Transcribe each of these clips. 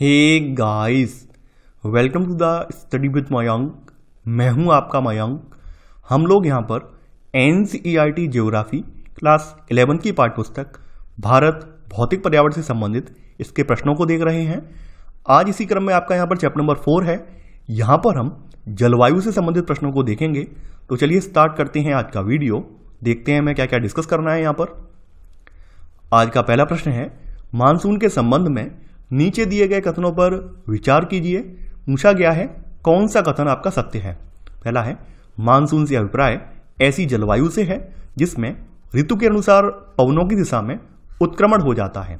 Hey guys, welcome to the study with Mayank. मैं हूं आपका मयंक। हम लोग यहां पर NCERT ज्योग्राफी क्लास 11 की पाठ्य पुस्तक भारत भौतिक पर्यावरण से संबंधित इसके प्रश्नों को देख रहे हैं। आज इसी क्रम में आपका यहां पर चैप्टर नंबर 4 है। यहां पर हम जलवायु से संबंधित प्रश्नों को देखेंगे। तो चलिए स्टार्ट करते हैं आज का वीडियो। देखते हैं हमें क्या क्या डिस्कस करना है। यहाँ पर आज का पहला प्रश्न है, मानसून के संबंध में नीचे दिए गए कथनों पर विचार कीजिए। पूछा गया है कौन सा कथन आपका सत्य है। पहला है, मानसून से अभिप्राय ऐसी जलवायु से है जिसमें ऋतु के अनुसार पवनों की दिशा में उत्क्रमण हो जाता है।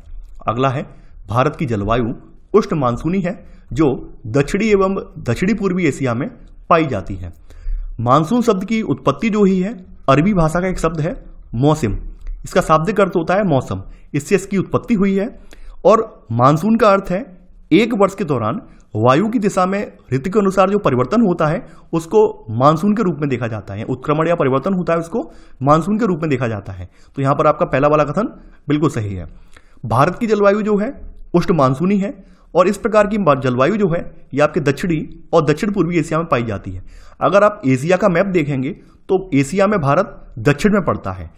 अगला है, भारत की जलवायु उष्ण मानसूनी है जो दक्षिणी एवं दक्षिणी पूर्वी एशिया में पाई जाती है। मानसून शब्द की उत्पत्ति जो ही है अरबी भाषा का एक शब्द है मौसम। इसका शाब्दिक अर्थ होता है मौसम। इससे इसकी उत्पत्ति हुई है। और मानसून का अर्थ है एक वर्ष के दौरान वायु की दिशा में ऋतु के अनुसार जो परिवर्तन होता है उसको मानसून के रूप में देखा जाता है। उत्क्रमण या परिवर्तन होता है उसको मानसून के रूप में देखा जाता है। तो यहाँ पर आपका पहला वाला कथन बिल्कुल सही है। भारत की जलवायु जो है उष्ण मानसूनी है और इस प्रकार की जलवायु जो है ये आपके दक्षिणी और दक्षिण पूर्वी एशिया में पाई जाती है। अगर आप एशिया का मैप देखेंगे तो एशिया में भारत दक्षिण में पड़ता है।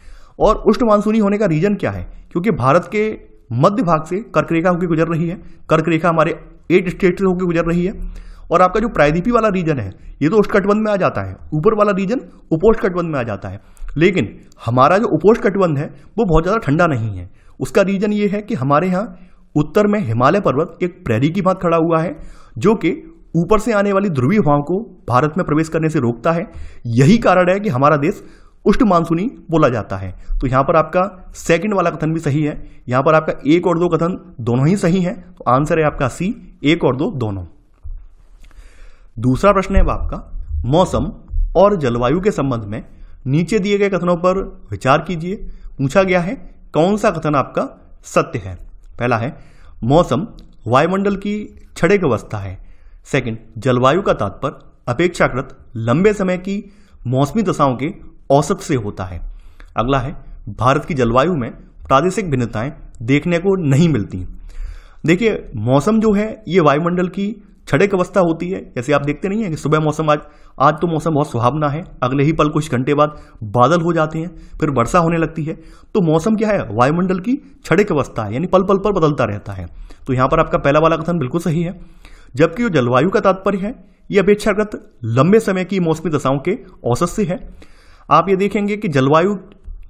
और उष्ण मानसूनी होने का रीजन क्या है, क्योंकि भारत के मध्य भाग से कर्क रेखा होकर गुजर रही है। कर्क रेखा हमारे 8 स्टेट से होकर गुजर रही है। और आपका जो प्रायद्वीपीय वाला रीजन है ये तो उष्णकटिबंध में आ जाता है। ऊपर वाला रीजन उपोष्णकटिबंध में आ जाता है। लेकिन हमारा जो उपोष्णकटिबंध है वो बहुत ज़्यादा ठंडा नहीं है। उसका रीजन ये है कि हमारे यहाँ उत्तर में हिमालय पर्वत एक प्रेरी की भांति खड़ा हुआ है जो कि ऊपर से आने वाली ध्रुवीय हवाओं को भारत में प्रवेश करने से रोकता है। यही कारण है कि हमारा देश उष्ण मानसूनी बोला जाता है। तो यहाँ पर आपका सेकंड वाला कथन भी सही है। यहाँ पर आपका एक और दो कथन दोनों ही सही हैं। तो आंसर है आपका सी, एक और दो दोनों। दूसरा प्रश्न है आपका, मौसम और जलवायु के संबंध में नीचे दिए गए कथनों पर विचार कीजिए। पूछा गया है कौन सा कथन आपका सत्य है। पहला है, मौसम वायुमंडल की क्षणिक अवस्था है। सेकंड, जलवायु का तात्पर्य अपेक्षाकृत लंबे समय की मौसमी दशाओं के औसत से होता है। अगला है, भारत की जलवायु में प्रादेशिक भिन्नताएं देखने को नहीं मिलती। देखिए, मौसम जो है ये वायुमंडल की क्षणिक अवस्था होती है। जैसे आप देखते नहीं है कि सुबह मौसम आज तो मौसम बहुत सुहावना है, अगले ही पल कुछ घंटे बाद बादल हो जाते हैं, फिर वर्षा होने लगती है। तो मौसम क्या है, वायुमंडल की क्षणिक अवस्था है, यानी पल पल पर बदलता रहता है। तो यहाँ पर आपका पहला वाला कथन बिल्कुल सही है। जबकि जो जलवायु का तात्पर्य है ये अपेक्षाकृत लंबे समय की मौसमी दशाओं के औसत से है। आप ये देखेंगे कि जलवायु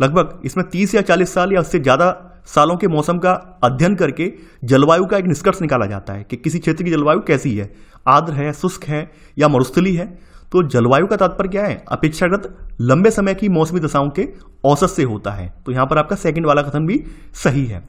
लगभग इसमें 30 या 40 साल या उससे ज़्यादा सालों के मौसम का अध्ययन करके जलवायु का एक निष्कर्ष निकाला जाता है कि किसी क्षेत्र की जलवायु कैसी है, आर्द्र है, शुष्क है या मरुस्थली है। तो जलवायु का तात्पर्य क्या है, अपेक्षाकृत लंबे समय की मौसमी दशाओं के औसत से होता है। तो यहाँ पर आपका सेकेंड वाला कथन भी सही है।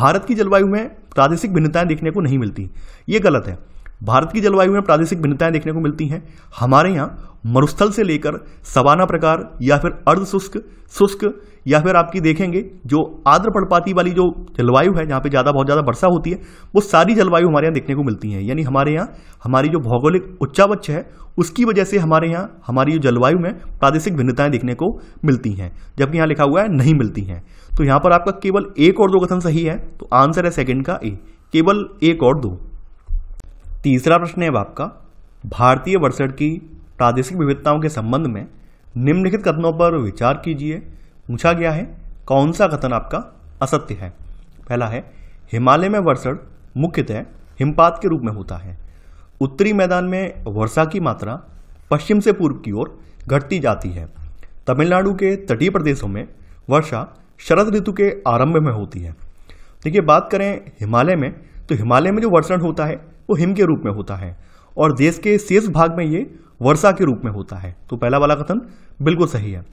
भारत की जलवायु में प्रादेशिक भिन्नताएं देखने को नहीं मिलती, ये गलत है। भारत की जलवायु में प्रादेशिक भिन्नताएं देखने को मिलती हैं। हमारे यहाँ मरुस्थल से लेकर सवाना प्रकार या फिर अर्ध शुष्क, शुष्क या फिर आपकी देखेंगे जो आर्द्र पर्णपाती वाली जो जलवायु है जहाँ पे ज़्यादा बहुत ज़्यादा वर्षा होती है, वो सारी जलवायु हमारे यहाँ देखने को मिलती है। यानी हमारे यहाँ हमारी जो भौगोलिक उच्चावच है उसकी वजह से हमारे यहाँ हमारी जलवायु में प्रादेशिक भिन्नताएं देखने को मिलती हैं, जबकि यहाँ लिखा हुआ है नहीं मिलती हैं। तो यहाँ पर आपका केवल एक और दो कथन सही है। तो आंसर है सेकेंड का ए, केवल एक और दो। तीसरा प्रश्न है आपका, भारतीय वर्षण की प्रादेशिक विविधताओं के संबंध में निम्नलिखित कथनों पर विचार कीजिए। पूछा गया है कौन सा कथन आपका असत्य है। पहला है, हिमालय में वर्षण मुख्यतः हिमपात के रूप में होता है। उत्तरी मैदान में वर्षा की मात्रा पश्चिम से पूर्व की ओर घटती जाती है। तमिलनाडु के तटीय प्रदेशों में वर्षा शरद ऋतु के आरंभ में होती है। देखिए, बात करें हिमालय में तो हिमालय में जो वर्षण होता है वो हिम के रूप में होता है और देश के शेष भाग में ये वर्षा के रूप में होता है। तो पहला वाला कथन बिल्कुल सही है।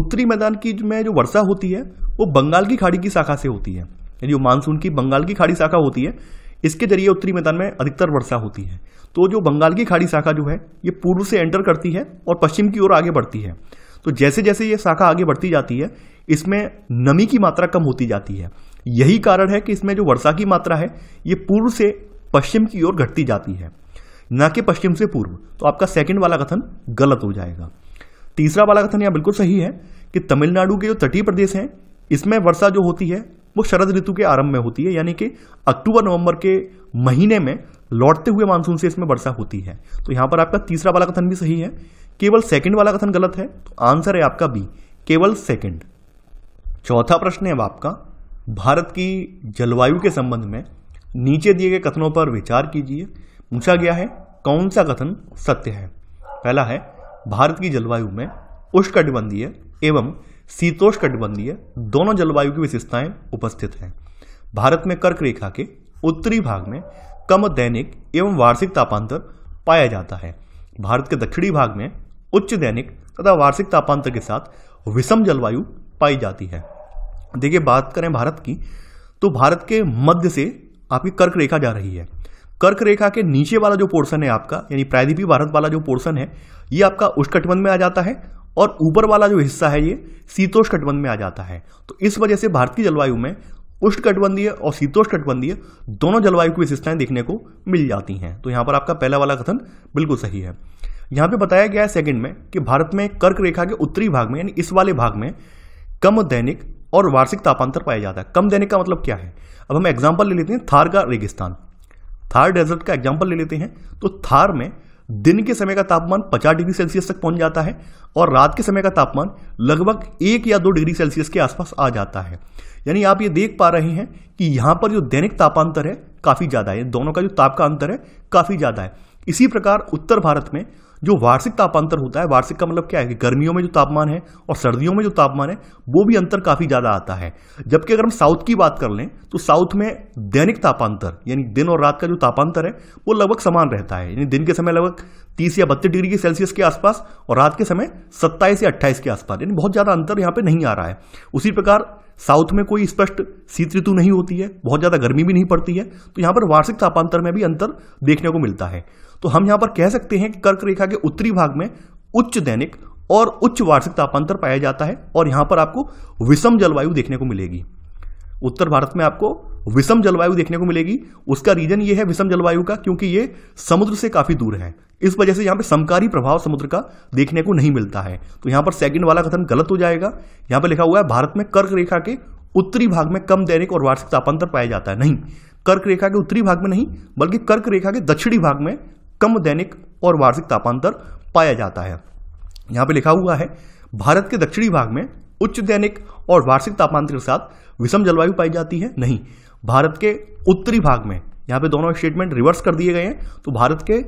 उत्तरी मैदान की में जो वर्षा होती है वो बंगाल की खाड़ी की शाखा से होती है, यानी जो मानसून की बंगाल की खाड़ी शाखा होती है इसके जरिए उत्तरी मैदान में अधिकतर वर्षा होती है। तो जो बंगाल की खाड़ी शाखा जो है ये पूर्व से एंटर करती है और पश्चिम की ओर आगे बढ़ती है। तो जैसे जैसे ये शाखा आगे बढ़ती जाती है इसमें नमी की मात्रा कम होती जाती है। यही कारण है कि इसमें जो वर्षा की मात्रा है ये पूर्व से पश्चिम की ओर घटती जाती है, ना कि पश्चिम से पूर्व। तो आपका सेकंड वाला कथन गलत हो जाएगा। तीसरा वाला कथन यहाँ बिल्कुल सही है कि तमिलनाडु के जो तटीय प्रदेश हैं इसमें वर्षा जो होती है वो शरद ऋतु के आरंभ में होती है, यानी कि अक्टूबर नवंबर के महीने में लौटते हुए मानसून से इसमें वर्षा होती है। तो यहाँ पर आपका तीसरा वाला कथन भी सही है, केवल सेकंड वाला कथन गलत है। तो आंसर है आपका बी, केवल सेकंड। चौथा प्रश्न है आपका, भारत की जलवायु के संबंध में नीचे दिए गए कथनों पर विचार कीजिए। पूछा गया है कौन सा कथन सत्य है। पहला है भारत की जलवायु में उष्णकटिबंधीय एवं शीतोष्णकटिबंधीय दोनों जलवायु की विशेषताएं उपस्थित हैं। भारत में कर्क रेखा के उत्तरी भाग में कम दैनिक एवं वार्षिक तापांतर पाया जाता है। भारत के दक्षिणी भाग में उच्च दैनिक तथा वार्षिक तापांतर के साथ विषम जलवायु पाई जाती है। देखिए बात करें भारत की, तो भारत के मध्य से आपकी कर्क रेखा जा रही है। कर्क रेखा के नीचे वाला जो पोर्शन है आपका, यानी प्रायद्वीपीय भारत वाला जो पोर्शन है, ये आपका उष्णकटिबंध में आ जाता है और ऊपर वाला जो हिस्सा है ये शीतोष्णकटिबंध में आ जाता है। तो इस वजह से भारत की जलवायु में उष्णकटिबंधीय और शीतोष्णकटिबंधीय दोनों जलवायु की विशेषताएं देखने को मिल जाती हैं। तो यहाँ पर आपका पहला वाला कथन बिल्कुल सही है। यहाँ पे बताया गया है सेकंड में कि भारत में कर्क रेखा के उत्तरी भाग में, यानी इस वाले भाग में कम दैनिक और वार्षिक तापांतर पाया जाता है। कम दैनिक का मतलब क्या है? अब हम एग्जाम्पल ले लेते हैं थार का रेगिस्तान, थार डेजर्ट का एग्जाम्पल ले लेते हैं। तो थार में दिन के समय का तापमान 50 डिग्री सेल्सियस तक पहुंच जाता है और रात के समय का तापमान लगभग 1 या 2 डिग्री सेल्सियस के आसपास आ जाता है। यानी आप ये देख पा रहे हैं कि यहाँ पर जो दैनिक तापांतर है काफ़ी ज़्यादा है, दोनों का जो ताप का अंतर है काफ़ी ज़्यादा है। इसी प्रकार उत्तर भारत में जो वार्षिक तापांतर होता है, वार्षिक का मतलब क्या है कि गर्मियों में जो तापमान है और सर्दियों में जो तापमान है, वो भी अंतर काफ़ी ज़्यादा आता है। जबकि अगर हम साउथ की बात कर लें तो साउथ में दैनिक तापांतर, यानी दिन और रात का जो तापांतर है, वो लगभग समान रहता है। यानी दिन के समय लगभग 30 या 32 डिग्री सेल्सियस के आसपास और रात के समय 27 या 28 के आसपास, यानी बहुत ज़्यादा अंतर यहाँ पर नहीं आ रहा है। उसी प्रकार साउथ में कोई स्पष्ट शीत ऋतु नहीं होती है, बहुत ज़्यादा गर्मी भी नहीं पड़ती है, तो यहाँ पर वार्षिक तापांतर में भी अंतर देखने को मिलता है। तो हम यहाँ पर कह सकते हैं कि कर्क रेखा के उत्तरी भाग में उच्च दैनिक और उच्च वार्षिक तापांतर पाया जाता है और यहाँ पर आपको विषम जलवायु देखने को मिलेगी। उत्तर भारत में आपको विषम जलवायु देखने को मिलेगी। उसका रीजन ये है विषम जलवायु का, क्योंकि ये समुद्र से काफ़ी दूर है, इस वजह से यहाँ पर समकारी प्रभाव समुद्र का देखने को नहीं मिलता है। तो यहाँ पर सेकंड वाला कथन गलत हो जाएगा। यहाँ पर लिखा हुआ है भारत में कर्क रेखा के उत्तरी भाग में कम दैनिक और वार्षिक तापांतर पाया जाता है। नहीं, कर्क रेखा के उत्तरी भाग में नहीं, बल्कि कर्क रेखा के दक्षिणी भाग में कम दैनिक और वार्षिक तापांतर पाया जाता है। यहाँ पे लिखा हुआ है भारत के दक्षिणी भाग में उच्च दैनिक और वार्षिक तापांतर के साथ विषम जलवायु पाई जाती है। नहीं, भारत के उत्तरी भाग में, यहाँ पे दोनों स्टेटमेंट रिवर्स कर दिए गए हैं। तो भारत के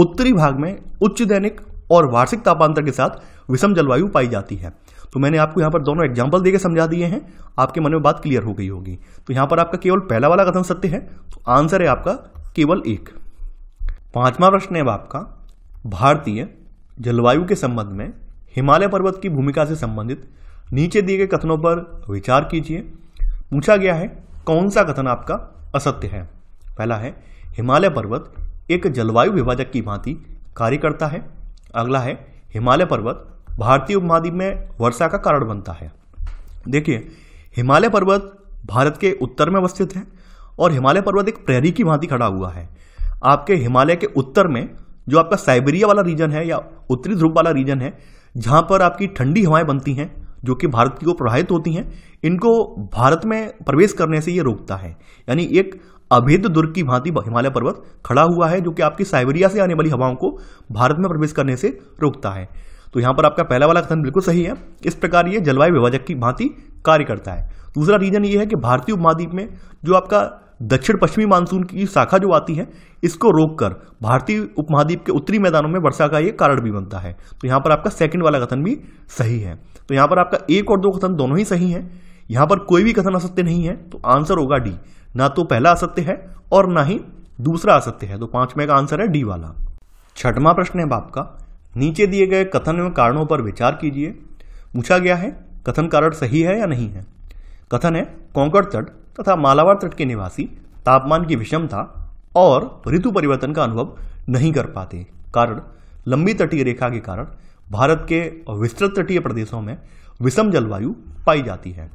उत्तरी भाग में उच्च दैनिक और वार्षिक तापांतर के साथ विषम जलवायु पाई जाती है। तो मैंने आपको यहाँ पर दोनों एग्जाम्पल देकर समझा दिए हैं, आपके मन में बात क्लियर हो गई होगी। तो यहाँ पर आपका केवल पहला वाला कथन सत्य है, तो आंसर है आपका केवल एक। पांचवा प्रश्न है आपका, भारतीय जलवायु के संबंध में हिमालय पर्वत की भूमिका से संबंधित नीचे दिए गए कथनों पर विचार कीजिए। पूछा गया है कौन सा कथन आपका असत्य है। पहला है हिमालय पर्वत एक जलवायु विभाजक की भांति कार्य करता है। अगला है हिमालय पर्वत भारतीय उपमहाद्वीप में वर्षा का कारण बनता है। देखिए हिमालय पर्वत भारत के उत्तर में अवस्थित है और हिमालय पर्वत एक प्रहरी की भांति खड़ा हुआ है। आपके हिमालय के उत्तर में जो आपका साइबेरिया वाला रीजन है या उत्तरी ध्रुव वाला रीजन है, जहाँ पर आपकी ठंडी हवाएं बनती हैं जो कि भारत की ओर प्रवाहित होती हैं, इनको भारत में प्रवेश करने से ये रोकता है। यानी एक अभेद दुर्ग की भांति हिमालय पर्वत खड़ा हुआ है जो कि आपकी साइबेरिया से आने वाली हवाओं को भारत में प्रवेश करने से रोकता है। तो यहाँ पर आपका पहला वाला कथन बिल्कुल सही है। इस प्रकार ये जलवायु विभाजक की भांति कार्य करता है। दूसरा रीजन ये है कि भारतीय उपमहाद्वीप में जो आपका दक्षिण पश्चिमी मानसून की शाखा जो आती है, इसको रोककर भारतीय उपमहाद्वीप के उत्तरी मैदानों में वर्षा का ये कारण भी बनता है। तो यहाँ पर आपका सेकंड वाला कथन भी सही है। तो यहाँ पर आपका एक और दो कथन दोनों ही सही हैं, यहाँ पर कोई भी कथन असत्य नहीं है। तो आंसर होगा डी, ना तो पहला असत्य है और ना ही दूसरा असत्य है। तो पांचवें का आंसर है डी वाला। छठवां प्रश्न है आपका, नीचे दिए गए कथन एवं कारणों पर विचार कीजिए। पूछा गया है कथन कारण सही है या नहीं है। कथन है कोंकण तट तथा मालाबार तट के निवासी तापमान की विषमता और ऋतु परिवर्तन का अनुभव नहीं कर पाते। कारण लंबी तटीय रेखा के कारण भारत के विस्तृत तटीय प्रदेशों में विषम जलवायु पाई जाती है।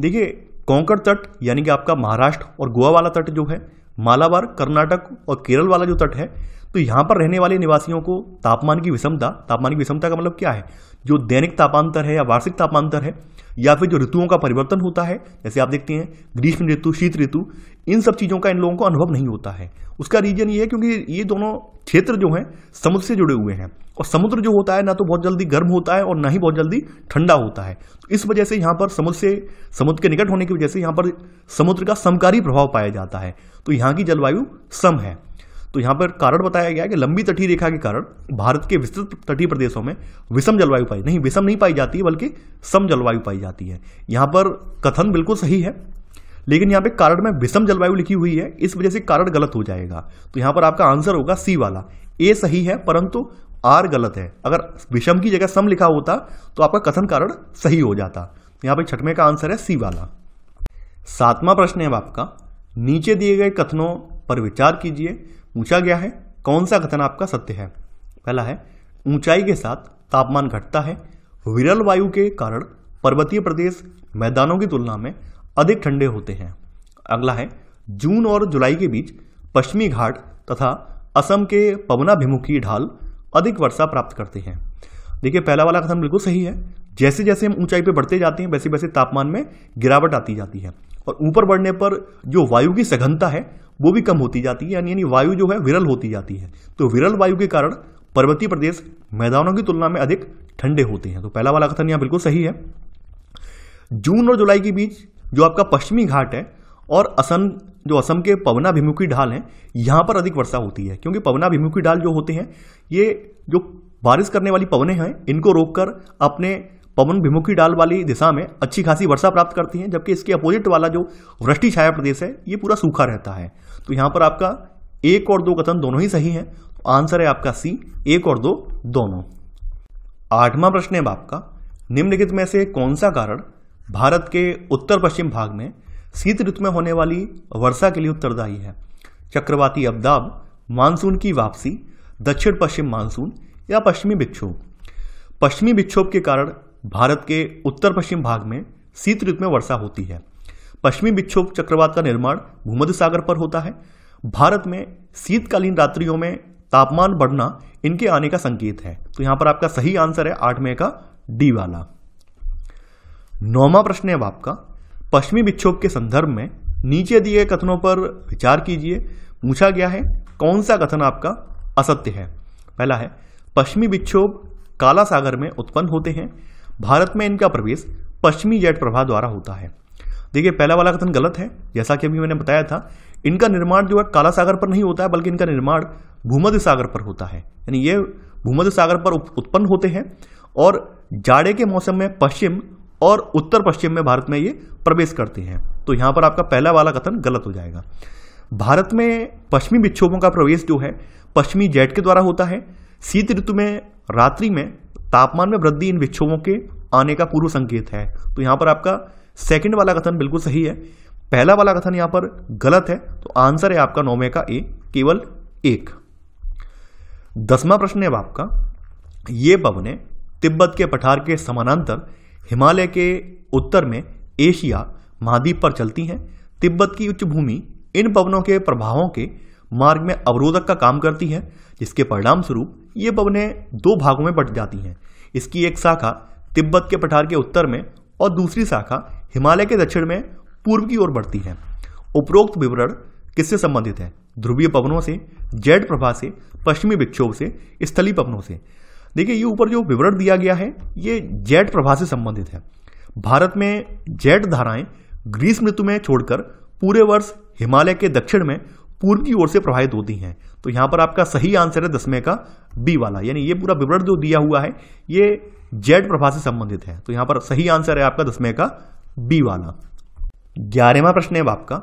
देखिए कोंकण तट यानी कि आपका महाराष्ट्र और गोवा वाला तट जो है, मालाबार कर्नाटक और केरल वाला जो तट है, तो यहाँ पर रहने वाले निवासियों को तापमान की विषमता का मतलब क्या है, जो दैनिक तापांतर है या वार्षिक तापांतर है या फिर जो ऋतुओं का परिवर्तन होता है, जैसे आप देखते हैं ग्रीष्म ऋतु, शीत ऋतु, इन सब चीज़ों का इन लोगों को अनुभव नहीं होता है। उसका रीजन ये है क्योंकि ये दोनों क्षेत्र जो हैं समुद्र से जुड़े हुए हैं, और समुद्र जो होता है ना तो बहुत जल्दी गर्म होता है और ना ही बहुत जल्दी ठंडा होता है। तो इस वजह से यहाँ पर समुद्र के निकट होने की वजह से यहाँ पर समुद्र का समकारी प्रभाव पाया जाता है। तो यहाँ की जलवायु सम है। तो यहाँ पर कारण बताया गया है कि लंबी तटीय रेखा के कारण भारत के विस्तृत तटीय प्रदेशों में विषम नहीं पाई जाती है बल्कि सम जलवायु पाई जाती है। यहाँ पर कथन बिल्कुल सही है, लेकिन यहाँ पे कारण में विषम जलवायु लिखी हुई है, इस वजह से कारण गलत हो जाएगा। तो यहाँ पर आपका आंसर होगा सी वाला, ए सही है परंतु आर गलत है। अगर विषम की जगह सम लिखा होता तो आपका कथन कारण सही हो जाता। तो यहाँ पे छठवें का आंसर है सी वाला। 7वां प्रश्न है आपका, नीचे दिए गए कथनों पर विचार कीजिए। पूछा गया है कौन सा कथन आपका सत्य है। पहला है ऊंचाई के साथ तापमान घटता है, विरल वायु के कारण पर्वतीय प्रदेश मैदानों की तुलना में अधिक ठंडे होते हैं। अगला है जून और जुलाई के बीच पश्चिमी घाट तथा असम के पवनाभिमुखी ढाल अधिक वर्षा प्राप्त करते हैं। देखिए पहला वाला कथन बिल्कुल सही है, जैसे जैसे हम ऊंचाई पर बढ़ते जाते हैं वैसे वैसे तापमान में गिरावट आती जाती है, और ऊपर बढ़ने पर जो वायु की सघनता है वो भी कम होती जाती है, यानी वायु जो है विरल होती जाती है। तो विरल वायु के कारण पर्वतीय प्रदेश मैदानों की तुलना में अधिक ठंडे होते हैं। तो पहला वाला कथन यहाँ बिल्कुल सही है। जून और जुलाई के बीच जो आपका पश्चिमी घाट है और असम के पवनाभिमुखी ढाल हैं, यहाँ पर अधिक वर्षा होती है, क्योंकि पवनाभिमुखी ढाल जो होते हैं ये जो बारिश करने वाली पवनें हैं इनको रोककर अपने पवनभिमुखी ढाल वाली दिशा में अच्छी खासी वर्षा प्राप्त करती हैं, जबकि इसके अपोजिट वाला जो वृष्टि छाया प्रदेश है ये पूरा सूखा रहता है। तो यहाँ पर आपका 1 और 2 कथन दोनों ही सही हैं। तो आंसर है आपका सी, 1 और 2 दोनों। 8वां प्रश्न है आपका, निम्नलिखित में से कौन सा कारण भारत के उत्तर पश्चिम भाग में शीत ऋतु में होने वाली वर्षा के लिए उत्तरदायी है। चक्रवाती अब्दाब, मानसून की वापसी, दक्षिण पश्चिम मानसून या पश्चिमी विक्षोभ। पश्चिमी विक्षोभ के कारण भारत के उत्तर पश्चिम भाग में शीत ऋतु में वर्षा होती है। पश्चिमी विक्षोभ चक्रवात का निर्माण भूमध्य सागर पर होता है। भारत में शीतकालीन रात्रियों में तापमान बढ़ना इनके आने का संकेत है। तो यहाँ पर आपका सही आंसर है 8वें का डी वाला। 9वां प्रश्न है आपका, पश्चिमी विक्षोभ के संदर्भ में नीचे दिए कथनों पर विचार कीजिए। पूछा गया है कौन सा कथन आपका असत्य है। पहला है पश्चिमी विक्षोभ काला सागर में उत्पन्न होते हैं, भारत में इनका प्रवेश पश्चिमी जेट प्रवाह द्वारा होता है। देखिए पहला वाला कथन गलत है, जैसा कि अभी मैंने बताया था इनका निर्माण जो है काला सागर पर नहीं होता है, बल्कि इनका निर्माण भूमध्य सागर पर होता है, यानी ये भूमध्य सागर पर उत्पन्न होते हैं और जाड़े के मौसम में पश्चिम और उत्तर पश्चिम में भारत में ये प्रवेश करते हैं। तो यहाँ पर आपका पहला वाला कथन गलत हो जाएगा। भारत में पश्चिमी विक्षोभों का प्रवेश जो है पश्चिमी जेट के द्वारा होता है। शीत ऋतु में रात्रि में तापमान में वृद्धि इन विक्षोभों के आने का पूर्व संकेत है। तो यहाँ पर आपका 2nd वाला कथन बिल्कुल सही है, पहला वाला कथन यहाँ पर गलत है। तो आंसर है आपका 9वें का ए, केवल 1। 10वां प्रश्न है आपका, ये पवनें तिब्बत के पठार के समानांतर हिमालय के उत्तर में एशिया महाद्वीप पर चलती हैं। तिब्बत की उच्च भूमि इन पवनों के प्रभावों के मार्ग में अवरोधक का काम करती है, जिसके परिणाम स्वरूप ये पवनें 2 भागों में बंट जाती हैं। इसकी एक शाखा तिब्बत के पठार के उत्तर में और दूसरी शाखा हिमालय के दक्षिण में पूर्व की ओर बढ़ती है। उपरोक्त विवरण किससे संबंधित है? ध्रुवीय पवनों से, जेट प्रवाह से, पश्चिमी विक्षोभ से, स्थलीय पवनों से। देखिए ये ऊपर जो विवरण दिया गया है ये जेट प्रवाह से संबंधित है। भारत में जेट धाराएं ग्रीष्म ऋतु में छोड़कर पूरे वर्ष हिमालय के दक्षिण में पूर्व की ओर से प्रवाहित होती हैं। तो यहाँ पर आपका सही आंसर है 10वें का बी वाला, यानी ये पूरा विवरण जो दिया हुआ है ये जेट प्रवाह से संबंधित है। तो यहाँ पर सही आंसर है आपका 10वें का बी वाला। 11वां प्रश्न है आपका,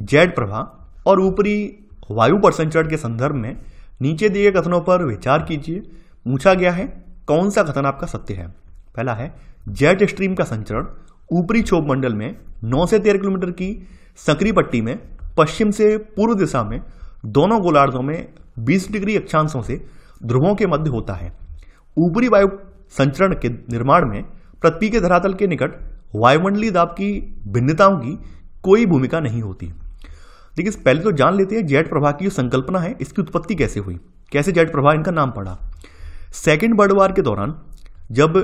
जेट प्रवाह और ऊपरी वायु परिसंचरण के संदर्भ में नीचे दिए कथनों पर विचार कीजिए। पूछा गया है कौन सा कथन आपका सत्य है। पहला है जेट स्ट्रीम का संचरण ऊपरी क्षोभ मंडल में 9 से 13 किलोमीटर की संकरी पट्टी में पश्चिम से पूर्व दिशा में दोनों गोलार्धों में 20 डिग्री अक्षांशों से ध्रुवों के मध्य होता है। ऊपरी वायु संचरण के निर्माण में पृथ्वी के धरातल के निकट वायुमंडलीय दाब की भिन्नताओं की कोई भूमिका नहीं होती। देखिए पहले तो जान लेते हैं जेट प्रवाह की जो संकल्पना है इसकी उत्पत्ति कैसे हुई। कैसे जेट प्रवाह, इनका नाम पड़ा। सेकेंड वर्ल्ड वार के दौरान जब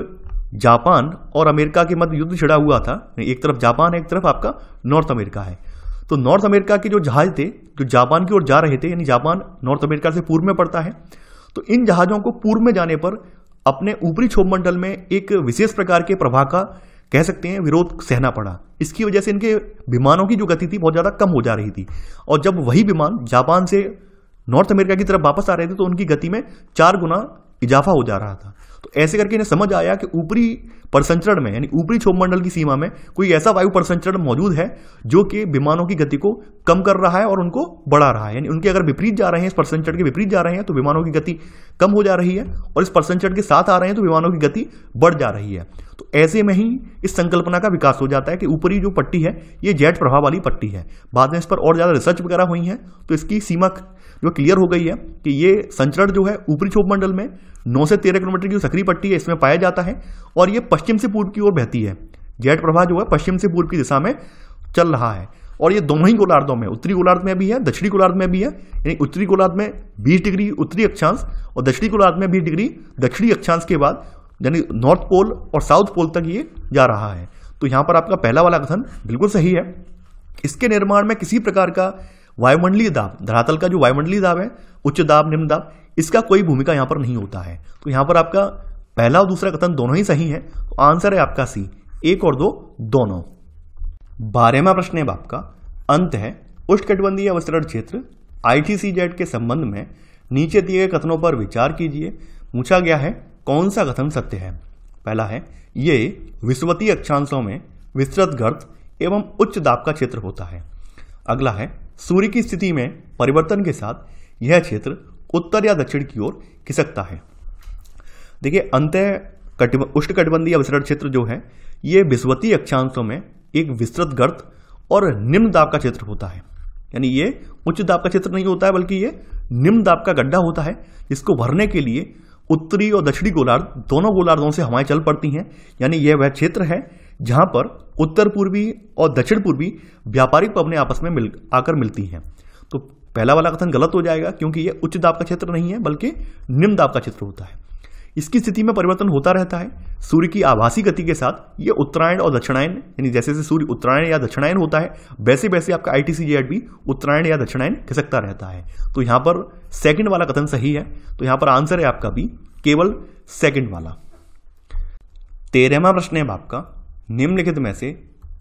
जापान और अमेरिका के मध्य युद्ध छिड़ा हुआ था, एक तरफ जापान है एक तरफ आपका नॉर्थ अमेरिका है, तो नॉर्थ अमेरिका के जो जहाज थे जो जापान की ओर जा रहे थे, यानी जापान नॉर्थ अमेरिका से पूर्व में पड़ता है, तो इन जहाज़ों को पूर्व में जाने पर अपने ऊपरी क्षोभमंडल में एक विशेष प्रकार के प्रवाह का कह सकते हैं विरोध सहना पड़ा। इसकी वजह से इनके विमानों की जो गति थी बहुत ज़्यादा कम हो जा रही थी, और जब वही विमान जापान से नॉर्थ अमेरिका की तरफ वापस आ रहे थे तो उनकी गति में 4 गुना इजाफा हो जा रहा था। तो ऐसे करके इन्हें समझ आया कि ऊपरी परसंचरण में यानी ऊपरी क्षोभमंडल की सीमा में कोई ऐसा वायु परसंचरण मौजूद है जो कि विमानों की गति को कम कर रहा है और उनको बढ़ा रहा है, यानी उनके अगर विपरीत जा रहे हैं, इस परसंचरण के विपरीत जा रहे हैं तो विमानों की गति कम हो जा रही है, और इस परसंचरण के साथ आ रहे हैं तो विमानों की गति बढ़ जा रही है। तो ऐसे में ही इस संकल्पना का विकास हो जाता है कि ऊपरी जो पट्टी है ये जेट प्रभाव वाली पट्टी है। बाद में इस पर और ज़्यादा रिसर्च वगैरह हुई है तो इसकी सीमा जो क्लियर हो गई है कि ये संचरण जो है ऊपरी क्षोभमंडल में 9 से 13 किलोमीटर की जो सक्रिय पट्टी है इसमें पाया जाता है, और ये पश्चिम से पूर्व की ओर बहती है। जेट प्रवाह जो है पश्चिम से पूर्व की दिशा में चल रहा है, और ये दोनों ही गोलार्धों में, उत्तरी गोलार्ध में भी है दक्षिणी गोलार्ध में भी है, यानी उत्तरी गोलार्ध में 20 डिग्री उत्तरी अक्षांश और दक्षिणी गोलार्ध में 20 डिग्री दक्षिणी अक्षांश के बाद यानी नॉर्थ पोल और साउथ पोल तक ये जा रहा है। तो यहाँ पर आपका पहला वाला कथन बिल्कुल सही है। इसके निर्माण में किसी प्रकार का वायुमंडलीय दाब, धरातल का जो वायुमंडलीय दाब है, उच्च दाब निम्न दाब, इसका कोई भूमिका यहाँ पर नहीं होता है। तो यहाँ पर आपका पहला और दूसरा कथन दोनों ही सही है। तो आंसर है आपका सी, 1 और 2 दोनों। 12वां प्रश्न है आपका अंत है उष्णकटिबंधीय विस्तृत क्षेत्र ITC जेट के संबंध में नीचे दिए गए कथनों पर विचार कीजिए। पूछा गया है कौन सा कथन सत्य है। पहला है ये विषुवतीय अक्षांशों में विस्तृत गर्त एवं उच्च दाब का क्षेत्र होता है। अगला है सूर्य की स्थिति में परिवर्तन के साथ यह क्षेत्र उत्तर या दक्षिण की ओर खिसकता है। देखिए अंतः उष्णकटिबंधीय विसरण क्षेत्र जो है ये विषुवतीय अक्षांशों में एक विस्तृत गर्त और निम्न दाब का क्षेत्र होता है, यानी ये उच्च दाब का क्षेत्र नहीं होता है बल्कि ये निम्न दाब का गड्ढा होता है, जिसको भरने के लिए उत्तरी और दक्षिणी गोलार्ध दोनों गोलार्धों से हवाएं चल पड़ती हैं। यानी यह वह क्षेत्र है जहाँ पर उत्तर पूर्वी और दक्षिण पूर्वी व्यापारिक पवनें आपस में आकर मिलती हैं। तो पहला वाला कथन गलत हो जाएगा क्योंकि यह उच्च दाब का क्षेत्र नहीं है बल्कि निम्न दाब का क्षेत्र होता है। इसकी स्थिति में परिवर्तन होता रहता है। सूर्य की आभासी गति के साथ ये उत्तरायण और दक्षिणायन, यानी जैसे जैसे सूर्य उत्तरायण या दक्षिणायन होता है वैसे वैसे आपका ITC जेट भी उत्तरायण या दक्षिणायन खिसकता रहता है। तो यहाँ पर सेकंड वाला कथन सही है। तो यहाँ पर आंसर है आपका भी, केवल सेकंड वाला। 13वां प्रश्न है आपका निम्नलिखित में से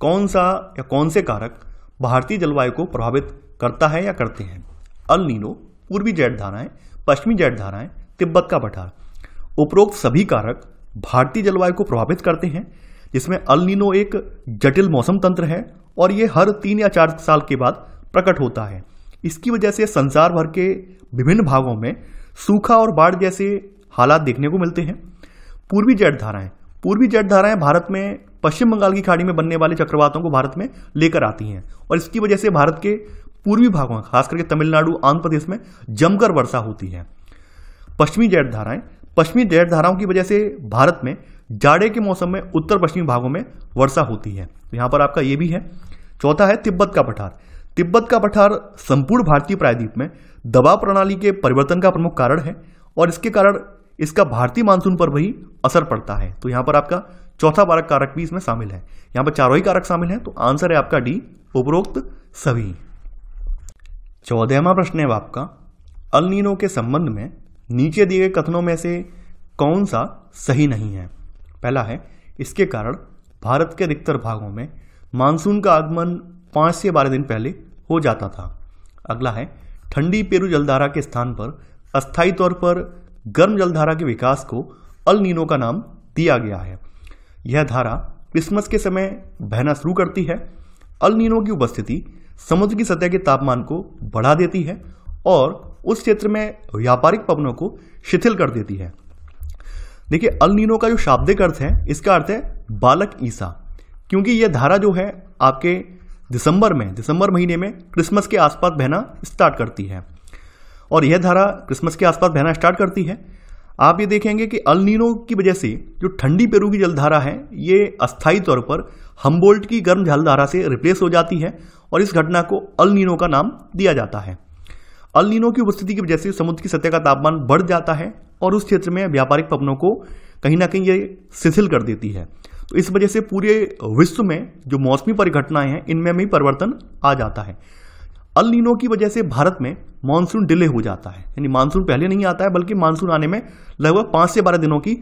कौन सा या कौन से कारक भारतीय जलवायु को प्रभावित करता है या करते हैं। अल नीनो, पूर्वी जेट धाराएं, पश्चिमी जेट धाराएं, तिब्बत का पठार। उपरोक्त सभी कारक भारतीय जलवायु को प्रभावित करते हैं, जिसमें अल नीनो एक जटिल मौसम तंत्र है और ये हर 3 या 4 साल के बाद प्रकट होता है। इसकी वजह से संसार भर के विभिन्न भागों में सूखा और बाढ़ जैसे हालात देखने को मिलते हैं। पूर्वी जेट धाराएं, पूर्वी जेट धाराएं भारत में पश्चिम बंगाल की खाड़ी में बनने वाले चक्रवातों को भारत में लेकर आती हैं, और इसकी वजह से भारत के पूर्वी भागों में खास करके तमिलनाडु आंध्र प्रदेश में जमकर वर्षा होती है। पश्चिमी जेट धाराएं, पश्चिमी जेट धाराओं की वजह से भारत में जाड़े के मौसम में उत्तर पश्चिमी भागों में वर्षा होती है। तो यहाँ पर आपका ये भी है। चौथा है तिब्बत का पठार। तिब्बत का पठार संपूर्ण भारतीय प्रायद्वीप में दबाव प्रणाली के परिवर्तन का प्रमुख कारण है, और इसके कारण इसका भारतीय मानसून पर भी असर पड़ता है। तो यहाँ पर आपका चौथा कारक भी इसमें शामिल है। यहाँ पर चारों ही कारक शामिल हैं। तो आंसर है आपका डी, उपरोक्त सभी। 14वां प्रश्न है आपका अल नीनो के संबंध में नीचे दिए गए कथनों में से कौन सा सही नहीं है। पहला है इसके कारण भारत के अधिकतर भागों में मानसून का आगमन 5 से 12 दिन पहले हो जाता था। अगला है ठंडी पेरू जलधारा के स्थान पर अस्थायी तौर पर गर्म जलधारा के विकास को अल नीनो का नाम दिया गया है। यह धारा क्रिसमस के समय बहना शुरू करती है। अल नीनो की उपस्थिति समुद्र की सतह के तापमान को बढ़ा देती है और उस क्षेत्र में व्यापारिक पवनों को शिथिल कर देती है। देखिए अल नीनो का जो शाब्दिक अर्थ है, इसका अर्थ है बालक ईसा, क्योंकि यह धारा जो है आपके दिसंबर महीने में क्रिसमस के आसपास बहना स्टार्ट करती है, और यह धारा क्रिसमस के आसपास बहना स्टार्ट करती है। आप ये देखेंगे कि अल नीनो की वजह से जो ठंडी पेरू की जलधारा है ये अस्थायी तौर पर हम्बोल्ट की गर्म जलधारा से रिप्लेस हो जाती है, और इस घटना को अल नीनो का नाम दिया जाता है। अल नीनो की उपस्थिति की वजह से समुद्र की सतह का तापमान बढ़ जाता है और उस क्षेत्र में व्यापारिक पवनों को कहीं ना कहीं ये शिथिल कर देती है। तो इस वजह से पूरे विश्व में जो मौसमी परिघटनाएं हैं इनमें भी परिवर्तन आ जाता है। अल नीनो की वजह से भारत में मानसून डिले हो जाता है, यानी मानसून पहले नहीं आता है बल्कि मानसून आने में लगभग 5 से 12 दिनों की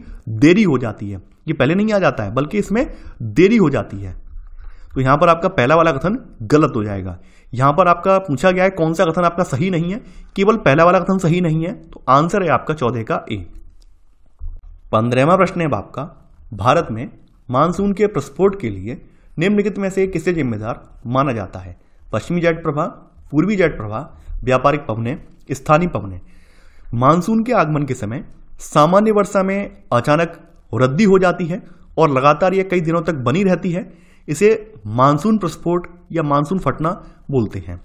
देरी हो जाती है। ये पहले नहीं आ जाता है बल्कि इसमें देरी हो जाती है। तो यहाँ पर आपका पहला वाला कथन गलत हो जाएगा। यहाँ पर आपका पूछा गया है कौन सा कथन आपका सही नहीं है, केवल पहला वाला कथन सही नहीं है, तो आंसर है आपका 14 का ए। 15वां प्रश्न है आपका, भारत में मानसून के प्रस्फोट के लिए निम्नलिखित में से किसे जिम्मेदार माना जाता है? पश्चिमी जेट प्रवाह, पूर्वी जेट प्रवाह, व्यापारिक पवने, स्थानीय पवने। मानसून के आगमन के समय सामान्य वर्षा में अचानक वृद्धि हो जाती है और लगातार यह कई दिनों तक बनी रहती है, इसे मानसून प्रस्फोट या मानसून फटना बोलते हैं।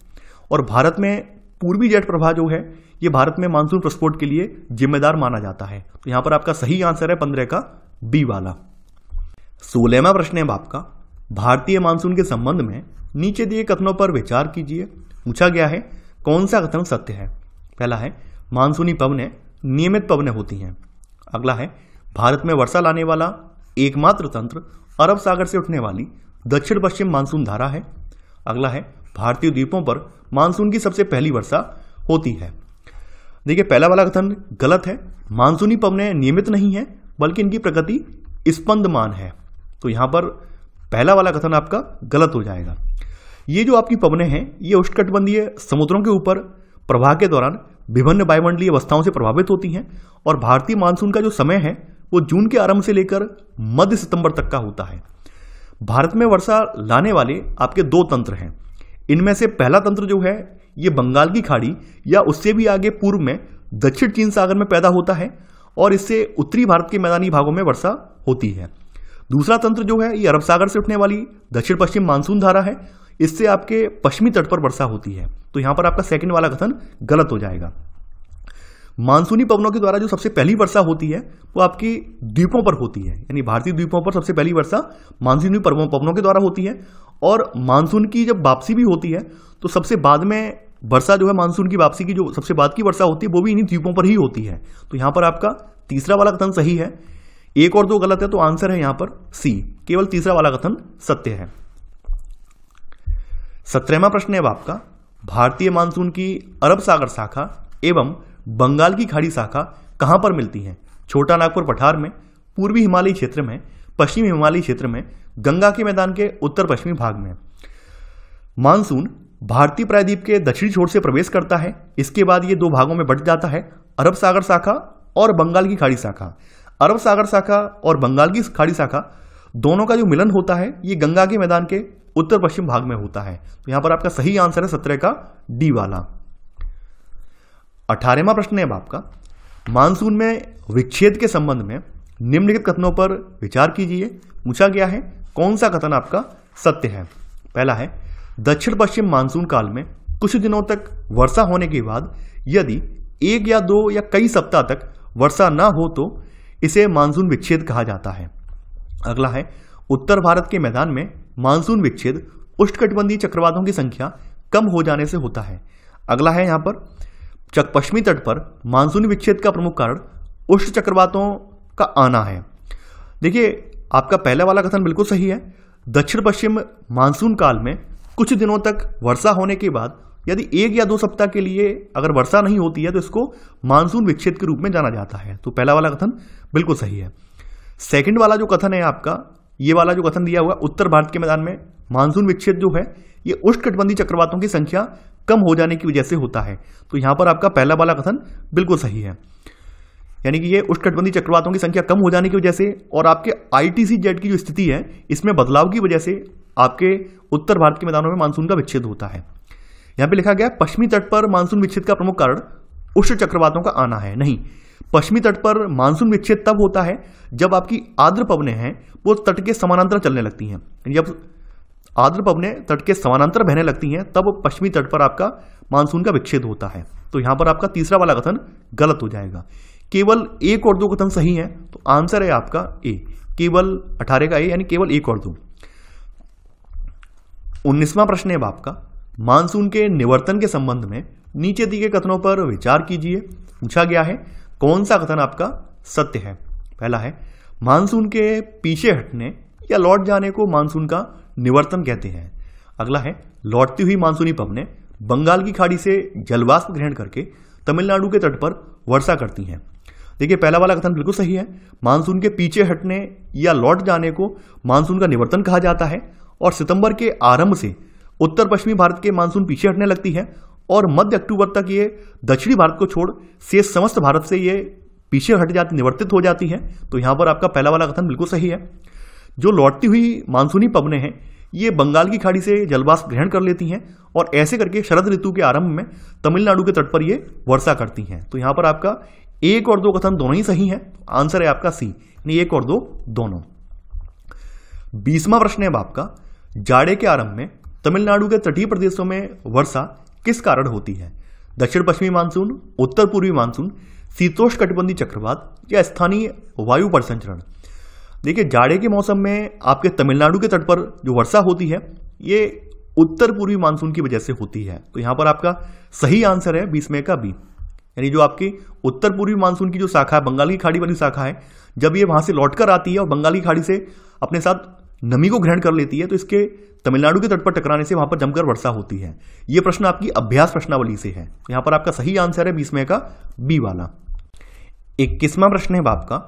और भारत में पूर्वी जेट प्रवाह जो है ये भारत में मानसून प्रस्फोट के लिए जिम्मेदार माना जाता है। तो यहाँ पर आपका सही आंसर है 15 का बी वाला। 16वां प्रश्न है आपका, भारतीय मानसून के संबंध में नीचे दिए कथनों पर विचार कीजिए। पूछा गया है कौन सा कथन सत्य है? पहला है मानसूनी पवनें नियमित पवनें होती हैं। अगला है भारत में वर्षा लाने वाला एकमात्र तंत्र अरब सागर से उठने वाली दक्षिण पश्चिम मानसून धारा है। अगला है भारतीय द्वीपों पर मानसून की सबसे पहली वर्षा होती है। देखिए पहला वाला कथन गलत है, मानसूनी पवनें नियमित नहीं है बल्कि इनकी प्रकृति स्पंदमान है। तो यहाँ पर पहला वाला कथन आपका गलत हो जाएगा। ये जो आपकी पवनें हैं ये उष्णकटिबंधीय समुद्रों के ऊपर प्रवाह के दौरान विभिन्न वायुमंडलीय अवस्थाओं से प्रभावित होती हैं और भारतीय मानसून का जो समय है वो जून के आरंभ से लेकर मध्य सितंबर तक का होता है। भारत में वर्षा लाने वाले आपके 2 तंत्र हैं, इनमें से पहला तंत्र जो है ये बंगाल की खाड़ी या उससे भी आगे पूर्व में दक्षिण चीन सागर में पैदा होता है और इससे उत्तरी भारत के मैदानी भागों में वर्षा होती है। दूसरा तंत्र जो है ये अरब सागर से उठने वाली दक्षिण पश्चिम मानसून धारा है, इससे आपके पश्चिमी तट पर वर्षा होती है। तो यहाँ पर आपका सेकंड वाला कथन गलत हो जाएगा। मानसूनी पवनों के द्वारा जो सबसे पहली वर्षा होती है वो आपकी द्वीपों पर होती है, यानी भारतीय द्वीपों पर सबसे पहली वर्षा मानसूनी पवनों के द्वारा होती है और मानसून की जब वापसी भी होती है तो सबसे बाद में वर्षा जो है मानसून की वापसी की जो सबसे बाद की वर्षा होती है वो भी इन्हीं द्वीपों पर ही होती है। तो यहाँ पर आपका तीसरा वाला कथन सही है, 1 और 2 गलत है, तो आंसर है यहाँ पर सी, केवल तीसरा वाला कथन सत्य है। 17वां प्रश्न है आपका, भारतीय मानसून की अरब सागर शाखा एवं बंगाल की खाड़ी शाखा कहाँ पर मिलती है? छोटा नागपुर पठार में, पूर्वी हिमालयी क्षेत्र में, पश्चिमी हिमालयी क्षेत्र में, गंगा के मैदान के उत्तर पश्चिमी भाग में। मानसून भारतीय प्रायद्वीप के दक्षिणी छोर से प्रवेश करता है, इसके बाद ये 2 भागों में बंट जाता है, अरब सागर शाखा और बंगाल की खाड़ी शाखा। अरब सागर शाखा और बंगाल की खाड़ी शाखा दोनों का जो मिलन होता है ये गंगा के मैदान के उत्तर पश्चिम भाग में होता है। तो यहाँ पर आपका सही आंसर है 17 का डी वाला। 18वां प्रश्न है आपका, मानसून में विक्षेद के संबंध में निम्नलिखित कथनों पर विचार कीजिए। पूछा गया है कौन सा कथन आपका सत्य है? पहला है दक्षिण पश्चिम मानसून काल में कुछ दिनों तक वर्षा होने के बाद यदि 1 या 2 या कई सप्ताह तक वर्षा ना हो तो इसे मानसून विच्छेद कहा जाता है। अगला है उत्तर भारत के मैदान में मानसून विच्छेद उष्णकटिबंधीय चक्रवातों की संख्या कम हो जाने से होता है। अगला है यहाँ पर पश्चिमी तट पर मानसून विच्छेद का प्रमुख कारण उष्ण चक्रवातों का आना है। देखिए आपका पहला वाला कथन बिल्कुल सही है, दक्षिण पश्चिम मानसून काल में कुछ दिनों तक वर्षा होने के बाद यदि 1 या 2 सप्ताह के लिए अगर वर्षा नहीं होती है तो इसको मानसून विच्छेद के रूप में जाना जाता है। तो पहला वाला कथन बिल्कुल सही है। सेकंड वाला जो कथन है आपका, ये वाला जो कथन दिया हुआ उत्तर भारत के मैदान में मानसून विच्छेद जो है ये उष्णकटिबंधीय चक्रवातों की संख्या कम हो जाने की वजह से होता है। तो यहाँ पर आपका पहला वाला कथन बिल्कुल सही है, यानी कि ये उष्णकटिबंधीय चक्रवातों की संख्या कम हो जाने की वजह से और आपके आईटीसी जेट की जो स्थिति है इसमें बदलाव की वजह से आपके उत्तर भारत के मैदानों में मानसून का विच्छेद होता है। यहाँ पे लिखा गया पश्चिमी तट पर मानसून विच्छेद का प्रमुख कारण उष्ण चक्रवातों का आना है। नहीं, पश्चिमी तट पर मानसून विच्छेद तब होता है जब आपकी आर्द्र पवनें हैं वो तट के समानांतर चलने लगती हैं, जब आर्द्र पवनें तट के समानांतर बहने लगती हैं तब पश्चिमी तट पर आपका मानसून का विच्छेद होता है। तो यहाँ पर आपका तीसरा वाला कथन गलत हो जाएगा, केवल 1 और 2 कथन सही हैं, तो आंसर है आपका ए, केवल 18 का ए, यानी केवल 1 और 2। 19वां प्रश्न है आपका, मानसून के निवर्तन के संबंध में नीचे दिए गए कथनों पर विचार कीजिए। पूछा गया है कौन सा कथन आपका सत्य है। पहला है मानसून के पीछे हटने या लौट जाने को मानसून का निवर्तन कहते हैं। अगला है लौटती हुई मानसूनी पवनें बंगाल की खाड़ी से जलवाष्प ग्रहण करके तमिलनाडु के तट पर वर्षा करती हैं। देखिए पहला वाला कथन बिल्कुल सही है, मानसून के पीछे हटने या लौट जाने को मानसून का निवर्तन कहा जाता है और सितंबर के आरंभ से उत्तर पश्चिमी भारत के मानसून पीछे हटने लगती है और मध्य अक्टूबर तक ये दक्षिणी भारत को छोड़ से समस्त भारत से ये पीछे हट जाती निवर्तित हो जाती है। तो यहाँ पर आपका पहला वाला कथन बिल्कुल सही है। जो लौटती हुई मानसूनी पवनें हैं ये बंगाल की खाड़ी से जलवाष्प ग्रहण कर लेती हैं और ऐसे करके शरद ऋतु के आरंभ में तमिलनाडु के तट पर ये वर्षा करती हैं। तो यहाँ पर आपका एक और दो कथन दोनों ही सही हैं। आंसर है आपका सी, यानी एक और दो दोनों। 20वां प्रश्न है आपका, जाड़े के आरंभ में तमिलनाडु के तटीय प्रदेशों में वर्षा किस कारण होती है? दक्षिण पश्चिमी मानसून, उत्तर पूर्वी मानसून, शीतोष्ण कटिबंधीय चक्रवात या स्थानीय वायु परिसंचरण। देखिए जाड़े के मौसम में आपके तमिलनाडु के तट पर जो वर्षा होती है ये उत्तर पूर्वी मानसून की वजह से होती है। तो यहाँ पर आपका सही आंसर है 20वें का बी, यानी जो आपकी उत्तर पूर्वी मानसून की जो शाखा है बंगाल की खाड़ी वाली शाखा है, जब ये वहाँ से लौटकर आती है और बंगाल की खाड़ी से अपने साथ नमी को ग्रहण कर लेती है तो इसके तमिलनाडु के तट पर टकराने से वहाँ पर जमकर वर्षा होती है। ये प्रश्न आपकी अभ्यास प्रश्नावली से है। यहाँ पर आपका सही आंसर है 20वें का बी वाला। 21वां प्रश्न है आपका,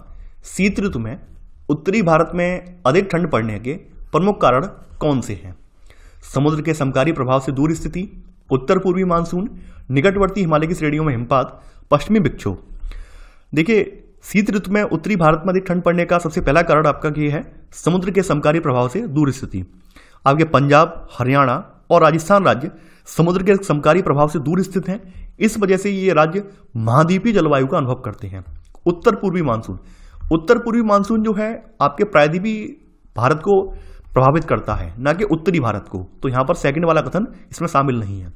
शीत ऋतु में उत्तरी भारत में अधिक ठंड पड़ने के प्रमुख कारण कौन से हैं? समुद्र के समकारी प्रभाव से दूर स्थिति, उत्तर पूर्वी मानसून, निकटवर्ती हिमालय की श्रेणियों में हिमपात, पश्चिमी विक्षोभ। देखिए शीत ऋतु में उत्तरी भारत में अधिक ठंड पड़ने का सबसे पहला कारण आपका ये है समुद्र के समकारी प्रभाव से दूर स्थिति। आपके पंजाब, हरियाणा और राजस्थान राज्य समुद्र के समकारी प्रभाव से दूर स्थित हैं, इस वजह से ये राज्य महाद्वीपीय जलवायु का अनुभव करते हैं। उत्तर पूर्वी मानसून, उत्तर पूर्वी मानसून जो है आपके प्रायद्वीपीय भारत को प्रभावित करता है, ना कि उत्तरी भारत को। तो यहाँ पर सेकंड वाला कथन इसमें शामिल नहीं है।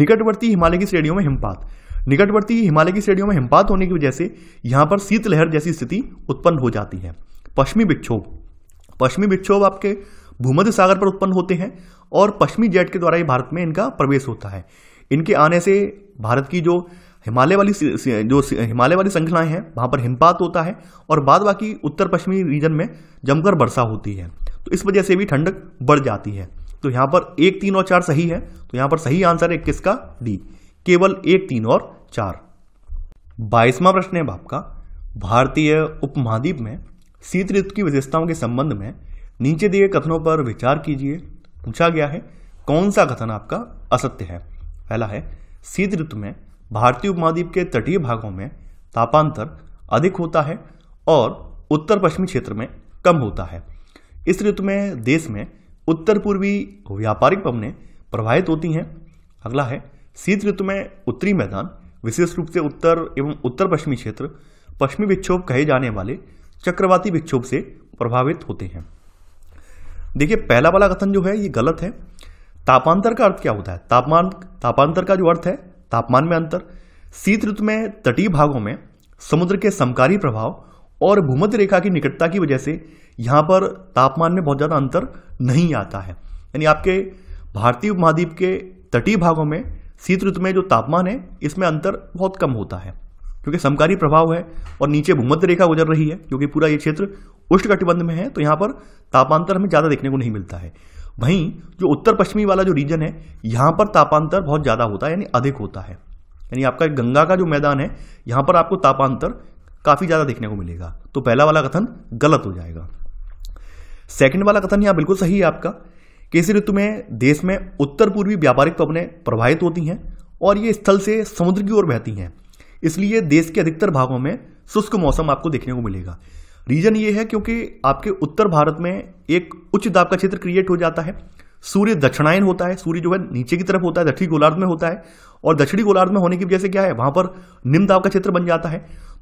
निकटवर्ती हिमालय की श्रेणियों में हिमपात, निकटवर्ती हिमालय की श्रेणियों में हिमपात होने की वजह से यहाँ पर शीतलहर जैसी स्थिति उत्पन्न हो जाती है। पश्चिमी विक्षोभ, पश्चिमी विक्षोभ आपके भूमध्य सागर पर उत्पन्न होते हैं और पश्चिमी जेट के द्वारा ये भारत में इनका प्रवेश होता है। इनके आने से भारत की जो हिमालय वाली श्रृंखलाएं हैं वहाँ पर हिमपात होता है और बाद बाकी उत्तर पश्चिमी रीजन में जमकर वर्षा होती है, तो इस वजह से भी ठंडक बढ़ जाती है। तो यहाँ पर 1, 3 और 4 सही है। तो यहाँ पर सही आंसर है 21 का डी, केवल 1, 3 और 4। 22वां प्रश्न है आपका, भारतीय उपमहाद्वीप में शीत ऋतु की विशेषताओं के संबंध में नीचे दिए कथनों पर विचार कीजिए। पूछा गया है कौन सा कथन आपका असत्य है। पहला है शीत ऋतु में भारतीय उपमहाद्वीप के तटीय भागों में तापांतर अधिक होता है और उत्तर पश्चिमी क्षेत्र में कम होता है। इस ऋतु में देश में उत्तर पूर्वी व्यापारिक पवनें प्रभावित होती हैं। अगला है शीत ऋतु में उत्तरी मैदान, विशेष रूप से उत्तर एवं उत्तर पश्चिमी क्षेत्र, पश्चिमी विक्षोभ कहे जाने वाले चक्रवाती विक्षोभ से प्रभावित होते हैं। देखिए पहला वाला कथन जो है ये गलत है। तापांतर का अर्थ क्या होता है? तापांतर का जो अर्थ है तापमान में अंतर। शीत ऋतु में तटीय भागों में समुद्र के समकारी प्रभाव और भूमध्य रेखा की निकटता की वजह से यहाँ पर तापमान में बहुत ज़्यादा अंतर नहीं आता है, यानी आपके भारतीय उपमहाद्वीप के तटीय भागों में शीत ऋतु में जो तापमान है इसमें अंतर बहुत कम होता है क्योंकि समकारी प्रभाव है और नीचे भूमध्य रेखा गुजर रही है क्योंकि पूरा ये क्षेत्र उष्णकटिबंध में है, तो यहाँ पर तापांतर हमें ज़्यादा देखने को नहीं मिलता है। वहीं जो उत्तर पश्चिमी वाला जो रीजन है यहाँ पर तापांतर बहुत ज़्यादा होता है, यानी अधिक होता है, यानी आपका गंगा का जो मैदान है यहाँ पर आपको तापांतर काफ़ी ज़्यादा देखने को मिलेगा। तो पहला वाला कथन गलत हो जाएगा। सेकंड वाला कथन यहाँ बिल्कुल सही है आपका कि इस ऋतु में देश में उत्तर पूर्वी व्यापारिक पवनें प्रभावित होती हैं और ये स्थल से समुद्र की ओर बहती हैं, इसलिए देश के अधिकतर भागों में शुष्क मौसम आपको देखने को मिलेगा। रीजन ये है क्योंकि आपके उत्तर भारत में एक उच्च दाब का क्षेत्र क्रिएट हो जाता है, सूर्य दक्षिणायन होता है, सूर्य जो है नीचे की तरफ होता है, दक्षिणी गोलार्ध में होता है और दक्षिणी गोलार्ध में होने की वजह से क्या है वहाँ पर निम्न दाब का क्षेत्र बन जाता है।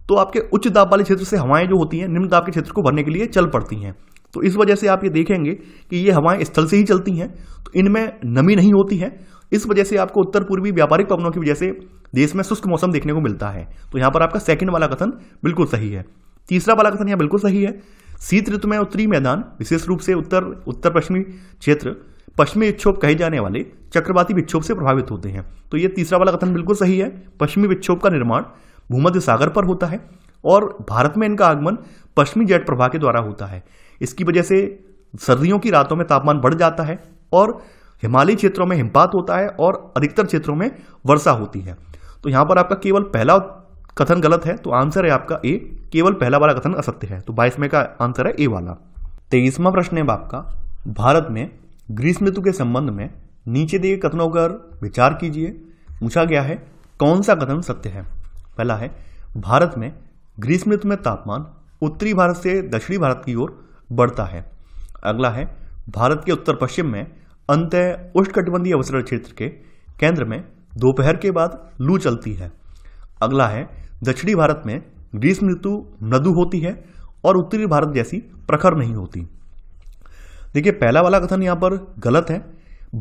तो आपके उच्च दाब वाले क्षेत्र से हवाएं जो होती हैं निम्न दाब के क्षेत्र को भरने के लिए चल पड़ती हैं, तो इस वजह से आप ये देखेंगे कि ये हवाएं स्थल से ही चलती हैं, तो इनमें नमी नहीं होती है, इस वजह से आपको उत्तर पूर्वी व्यापारिक पवनों की वजह से देश में शुष्क मौसम देखने को मिलता है। तो यहाँ पर आपका सेकंड वाला कथन बिल्कुल सही है। तीसरा वाला कथन यहाँ बिल्कुल सही है। शीत ऋतु में उत्तरी मैदान, विशेष रूप से उत्तर पश्चिमी क्षेत्र, पश्चिमी विक्षोभ कहे जाने वाले चक्रवाती विक्षोभ से प्रभावित होते हैं। तो ये तीसरा वाला कथन बिल्कुल सही है। पश्चिमी विक्षोभ का निर्माण भूमध्य सागर पर होता है और भारत में इनका आगमन पश्चिमी जेट प्रवाह के द्वारा होता है। इसकी वजह से सर्दियों की रातों में तापमान बढ़ जाता है और हिमालयी क्षेत्रों में हिमपात होता है और अधिकतर क्षेत्रों में वर्षा होती है। तो यहाँ पर आपका केवल पहला कथन गलत है, तो आंसर है आपका ए, केवल पहला वाला कथन असत्य है। तो 22वें का आंसर है ए वाला। 23वां प्रश्न है आपका, भारत में ग्रीष्म ऋतु के संबंध में नीचे दिए कथनों पर विचार कीजिए। पूछा गया है कौन सा कथन सत्य है। पहला है भारत में ग्रीष्म ऋतु में तापमान उत्तरी भारत से दक्षिणी भारत की ओर बढ़ता है। अगला है भारत के उत्तर पश्चिम में अंतः उष्णकटिबंधीय अवसरण क्षेत्र के केंद्र में दोपहर के बाद लू चलती है। अगला है दक्षिणी भारत में ग्रीष्म ऋतु मृदु होती है और उत्तरी भारत जैसी प्रखर नहीं होती। देखिए पहला वाला कथन यहाँ पर गलत है।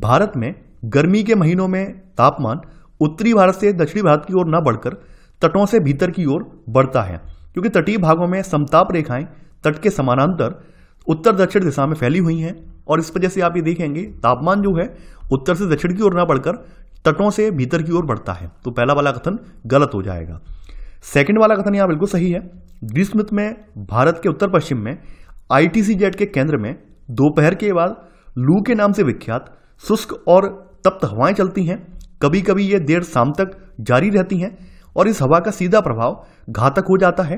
भारत में गर्मी के महीनों में तापमान उत्तरी भारत से दक्षिणी भारत की ओर न बढ़कर तटों से भीतर की ओर बढ़ता है, क्योंकि तटीय भागों में समताप रेखाएं तट के समानांतर उत्तर दक्षिण दिशा में फैली हुई हैं और इस वजह से आप ये देखेंगे तापमान जो है उत्तर से दक्षिण की ओर ना बढ़कर तटों से भीतर की ओर बढ़ता है। तो पहला वाला कथन गलत हो जाएगा। सेकंड वाला कथन यहाँ बिल्कुल सही है। ग्रीष्म ऋतु में भारत के उत्तर पश्चिम में आईटीसी जेट के केंद्र में दोपहर के बाद लू के नाम से विख्यात शुष्क और तप्त हवाएं चलती हैं। कभी कभी ये देर शाम तक जारी रहती हैं और इस हवा का सीधा प्रभाव घातक हो जाता है।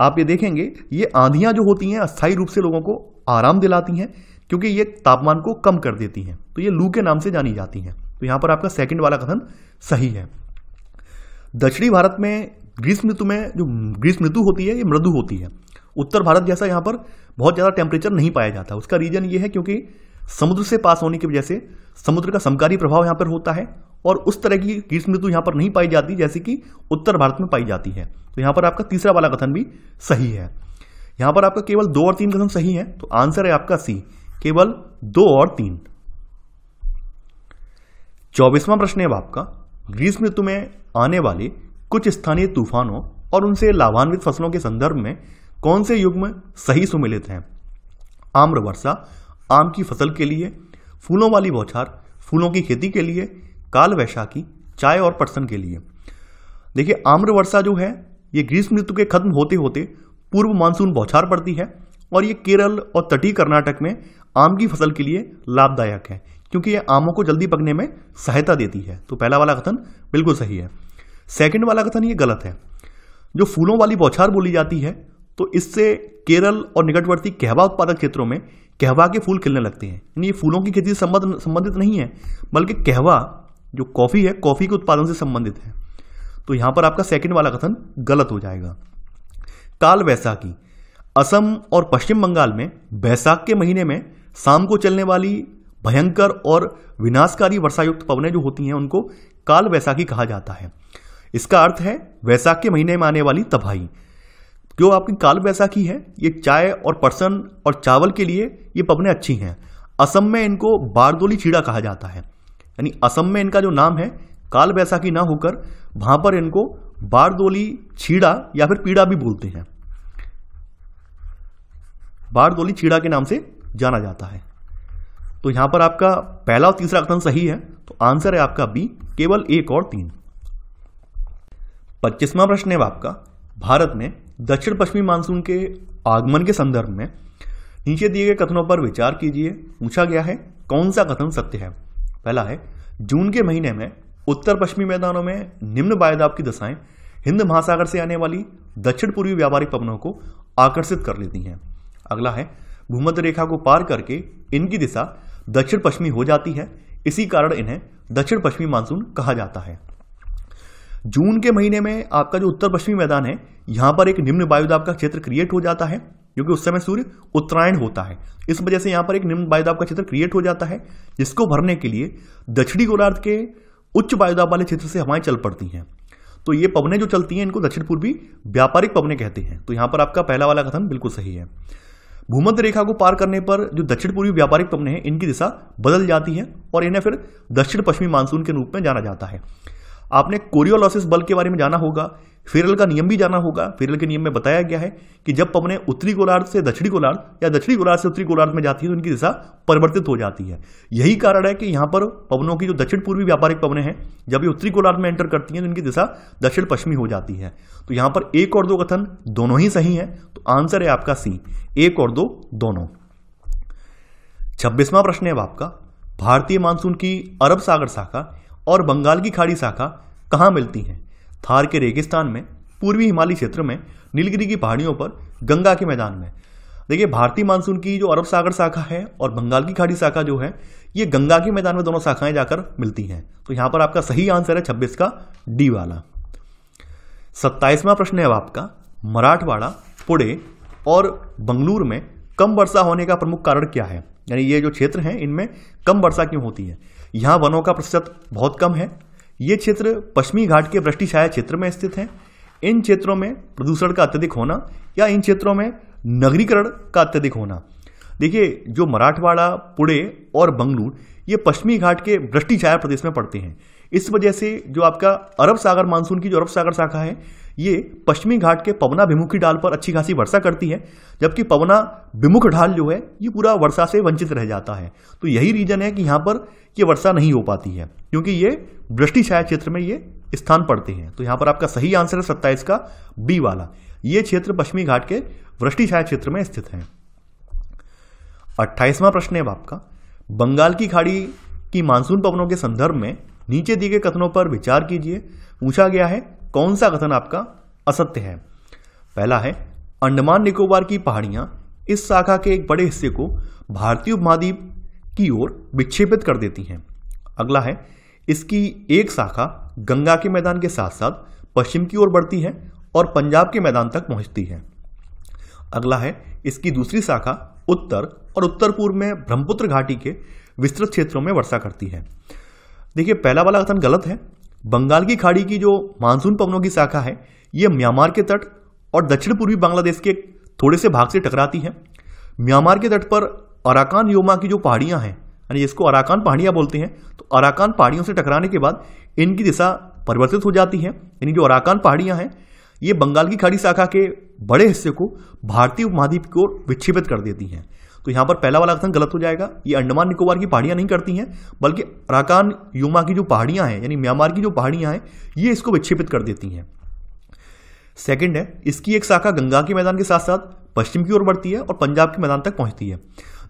आप ये देखेंगे ये आंधियाँ जो होती हैं अस्थायी रूप से लोगों को आराम दिलाती हैं, क्योंकि ये तापमान को कम कर देती हैं। तो ये लू के नाम से जानी जाती हैं। तो यहाँ पर आपका सेकंड वाला कथन सही है। दक्षिणी भारत में ग्रीष्म ऋतु में जो ग्रीष्म ऋतु होती है ये मृदु होती है। उत्तर भारत जैसा यहाँ पर बहुत ज़्यादा टेम्परेचर नहीं पाया जाता। उसका रीज़न ये है क्योंकि समुद्र से पास होने की वजह से समुद्र का समकारी प्रभाव यहाँ पर होता है और उस तरह की ग्रीष्म ऋतु यहाँ पर नहीं पाई जाती जैसे कि उत्तर भारत में पाई जाती है। तो यहाँ पर आपका तीसरा वाला कथन भी सही है। यहाँ पर आपका केवल 2 और 3 कथन सही है। तो आंसर है आपका सी, केवल 2 और 3। 24वां प्रश्न है आपका, ग्रीष्म ऋतु में आने वाले कुछ स्थानीय तूफानों और उनसे लाभान्वित फसलों के संदर्भ में कौन से युग्म सही सुमेलित हैं। आम्र वर्षा आम की फसल के लिए, फूलों वाली बौछार फूलों की खेती के लिए, काल वैशाखी चाय और पटसन के लिए। देखिए आम्र वर्षा जो है ये ग्रीष्म ऋतु के खत्म होते होते पूर्व मानसून बौछार पड़ती है और ये केरल और तटीय कर्नाटक में आम की फसल के लिए लाभदायक है, क्योंकि ये आमों को जल्दी पकने में सहायता देती है। तो पहला वाला कथन बिल्कुल सही है। सेकंड वाला कथन ये गलत है। जो फूलों वाली बौछार बोली जाती है तो इससे केरल और निकटवर्ती कहवा उत्पादक क्षेत्रों में कहवा के फूल खिलने लगते हैं, यानी ये फूलों की खेती से संबंधित नहीं है, बल्कि कहवा जो कॉफ़ी है कॉफ़ी के उत्पादन से संबंधित है। तो यहाँ पर आपका सेकंड वाला कथन गलत हो जाएगा। काल वैसाखी, असम और पश्चिम बंगाल में बैसाख के महीने में शाम को चलने वाली भयंकर और विनाशकारी वर्षायुक्त पवनें जो होती हैं उनको काल वैसाखी कहा जाता है। इसका अर्थ है वैसाख के महीने में आने वाली तबाही। जो आपकी काल वैसाखी है ये चाय और पटसन और चावल के लिए ये पवनें अच्छी हैं। असम में इनको बारदोली चीड़ा कहा जाता है, यानी असम में इनका जो नाम है काल वैसाखी ना होकर वहाँ पर इनको बारदोली चीड़ा या फिर पीड़ा भी बोलते हैं, बारदोली चीड़ा के नाम से जाना जाता है। तो यहाँ पर आपका पहला और तीसरा कथन सही है। तो आंसर है आपका बी, केवल 1 और 3। 25वां प्रश्न है आपका, भारत में दक्षिण पश्चिमी मानसून के आगमन के संदर्भ में नीचे दिए गए कथनों पर विचार कीजिए। पूछा गया है कौन सा कथन सत्य है। पहला है जून के महीने में उत्तर पश्चिमी मैदानों में निम्न वायुदाब की दशाएं हिंद महासागर से आने वाली दक्षिण पूर्वी व्यापारिक पवनों को आकर्षित कर लेती हैं। अगला है भूमध्य रेखा को पार करके इनकी दिशा दक्षिण पश्चिमी हो जाती है, इसी कारण इन्हें दक्षिण पश्चिमी मानसून कहा जाता है। जून के महीने में आपका जो उत्तर पश्चिमी मैदान है यहाँ पर एक निम्न वायुदाब का क्षेत्र क्रिएट हो जाता है, क्योंकि उस समय सूर्य उत्तरायण होता है। इस वजह से यहाँ पर एक निम्न वायुदाब का क्षेत्र क्रिएट हो जाता है, जिसको भरने के लिए दक्षिणी गोलार्ध के उच्च वायुदाब वाले क्षेत्र से हवाएं चल पड़ती हैं। तो ये पवनें जो चलती हैं इनको दक्षिण पूर्वी व्यापारिक पवनें कहते हैं। तो यहाँ पर आपका पहला वाला कथन बिल्कुल सही है। भूमध्य रेखा को पार करने पर जो दक्षिण पूर्वी व्यापारिक पवनें हैं इनकी दिशा बदल जाती है और इन्हें फिर दक्षिण पश्चिमी मानसून के रूप में जाना जाता है। आपने कोरियोलिसिस बल के बारे में जाना होगा, फेरेल का नियम भी जाना होगा। फेरेल के नियम में बताया गया है कि जब पवनें उत्तरी गोलार्ध से दक्षिणी गोलार्ध या दक्षिणी गोलार्ध से उत्तरी गोलार्ध में जाती है तो उनकी दिशा परिवर्तित हो जाती है। यही कारण है कि यहाँ पर पवनों की जो दक्षिण पूर्वी व्यापारिक पवनें हैं जब ये उत्तरी गोलार्ध में एंटर करती हैं तो उनकी दिशा दक्षिण पश्चिमी हो जाती है। तो यहाँ पर एक और दो कथन दोनों ही सही है, तो आंसर है आपका सी, एक और दो दोनों। 26वां प्रश्न है आपका, भारतीय मानसून की अरब सागर शाखा और बंगाल की खाड़ी शाखा कहाँ मिलती हैं? थार के रेगिस्तान में, पूर्वी हिमालय क्षेत्र में, नीलगिरी की पहाड़ियों पर, गंगा के मैदान में। देखिए भारतीय मानसून की जो अरब सागर शाखा है और बंगाल की खाड़ी शाखा जो है ये गंगा के मैदान में दोनों शाखाएं जाकर मिलती हैं। तो यहाँ पर आपका सही आंसर है 26 का डी वाला। 27वां प्रश्न है आपका, मराठवाड़ा, पुणे और बंगलुरु में कम वर्षा होने का प्रमुख कारण क्या है? यानी ये जो क्षेत्र हैं इनमें कम वर्षा क्यों होती है? यहाँ वनों का प्रतिशत बहुत कम है। ये क्षेत्र पश्चिमी घाट के वृष्टि छाया क्षेत्र में स्थित हैं। इन क्षेत्रों में प्रदूषण का अत्यधिक होना या इन क्षेत्रों में नगरीकरण का अत्यधिक होना। देखिए जो मराठवाड़ा, पुणे और बंगलुरु ये पश्चिमी घाट के वृष्टि छाया प्रदेश में पड़ते हैं। इस वजह से जो आपका अरब सागर मानसून की जो अरब सागर शाखा है ये पश्चिमी घाट के पवनाभिमुखी ढाल पर अच्छी खासी वर्षा करती है, जबकि पवनाभिमुख ढाल जो है ये पूरा वर्षा से वंचित रह जाता है। तो यही रीजन है कि यहाँ पर ये वर्षा नहीं हो पाती है क्योंकि ये वृष्टि छाया क्षेत्र में ये स्थान पड़ते हैं। तो यहाँ पर आपका सही आंसर है 27 का बी वाला, ये क्षेत्र पश्चिमी घाट के वृष्टि छाया क्षेत्र में स्थित है। 28वां प्रश्न है आपका, बंगाल की खाड़ी की मानसून पवनों के संदर्भ में नीचे दिए गए कथनों पर विचार कीजिए। पूछा गया है कौन सा कथन आपका असत्य है? पहला है, अंडमान निकोबार की पहाड़ियां इस शाखा के एक बड़े हिस्से को भारतीय उपमहाद्वीप की ओर विक्षेपित कर देती हैं। अगला है, इसकी एक शाखा गंगा के मैदान के साथ साथ पश्चिम की ओर बढ़ती है और पंजाब के मैदान तक पहुंचती है। अगला है, इसकी दूसरी शाखा उत्तर और उत्तर पूर्व में ब्रह्मपुत्र घाटी के विस्तृत क्षेत्रों में वर्षा करती है। देखिए पहला वाला कथन गलत है। बंगाल की खाड़ी की जो मानसून पवनों की शाखा है ये म्यांमार के तट और दक्षिण पूर्वी बांग्लादेश के थोड़े से भाग से टकराती है। म्यांमार के तट पर अराकान योमा की जो पहाड़ियां हैं यानी जिसको अराकान पहाड़ियां बोलते हैं, तो अराकान पहाड़ियों से टकराने के बाद इनकी दिशा परिवर्तित हो जाती है। यानी जो अराकान पहाड़ियां हैं ये बंगाल की खाड़ी शाखा के बड़े हिस्से को भारतीय उपमहाद्वीप की ओर विक्षेपित कर देती हैं। तो यहाँ पर पहला वाला कथन गलत हो जाएगा। ये अंडमान निकोबार की पहाड़ियाँ नहीं करती हैं बल्कि अराकान योमा की जो पहाड़ियाँ हैं यानी म्यांमार की जो पहाड़ियाँ हैं ये इसको विक्षेपित कर देती हैं। सेकंड है, इसकी एक शाखा गंगा के मैदान के साथ साथ पश्चिम की ओर बढ़ती है और पंजाब के मैदान तक पहुँचती है।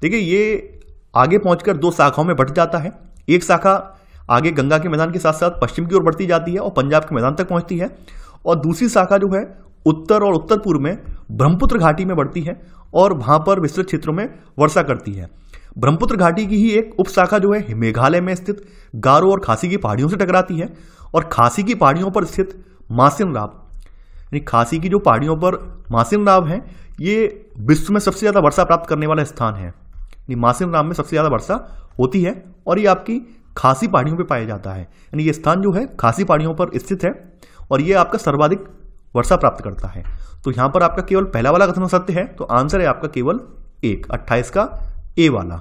देखिए ये आगे पहुँच दो शाखाओं में बट जाता है। एक शाखा आगे गंगा के मैदान के साथ साथ पश्चिम की ओर बढ़ती जाती है और पंजाब के मैदान तक पहुँचती है, और दूसरी शाखा जो है उत्तर और उत्तर पूर्व में ब्रह्मपुत्र घाटी में बढ़ती है और वहां पर विस्तृत क्षेत्रों में वर्षा करती है। ब्रह्मपुत्र घाटी की ही एक उपशाखा जो है मेघालय में स्थित गारो और खासी की पहाड़ियों से टकराती है, और खासी की पहाड़ियों पर स्थित मासिन राव यानी खासी की जो पहाड़ियों पर मासिन राव है ये विश्व में सबसे ज्यादा वर्षा प्राप्त करने वाला स्थान है। मासिन राव में सबसे ज्यादा वर्षा होती है और ये आपकी खासी पहाड़ियों पर पाया जाता है। यानी ये स्थान जो है खासी पहाड़ियों पर स्थित है और ये आपका सर्वाधिक वर्षा प्राप्त करता है। तो यहां पर आपका केवल पहला वाला कथन सत्य है, तो आंसर है आपका केवल एक, 28 का ए वाला।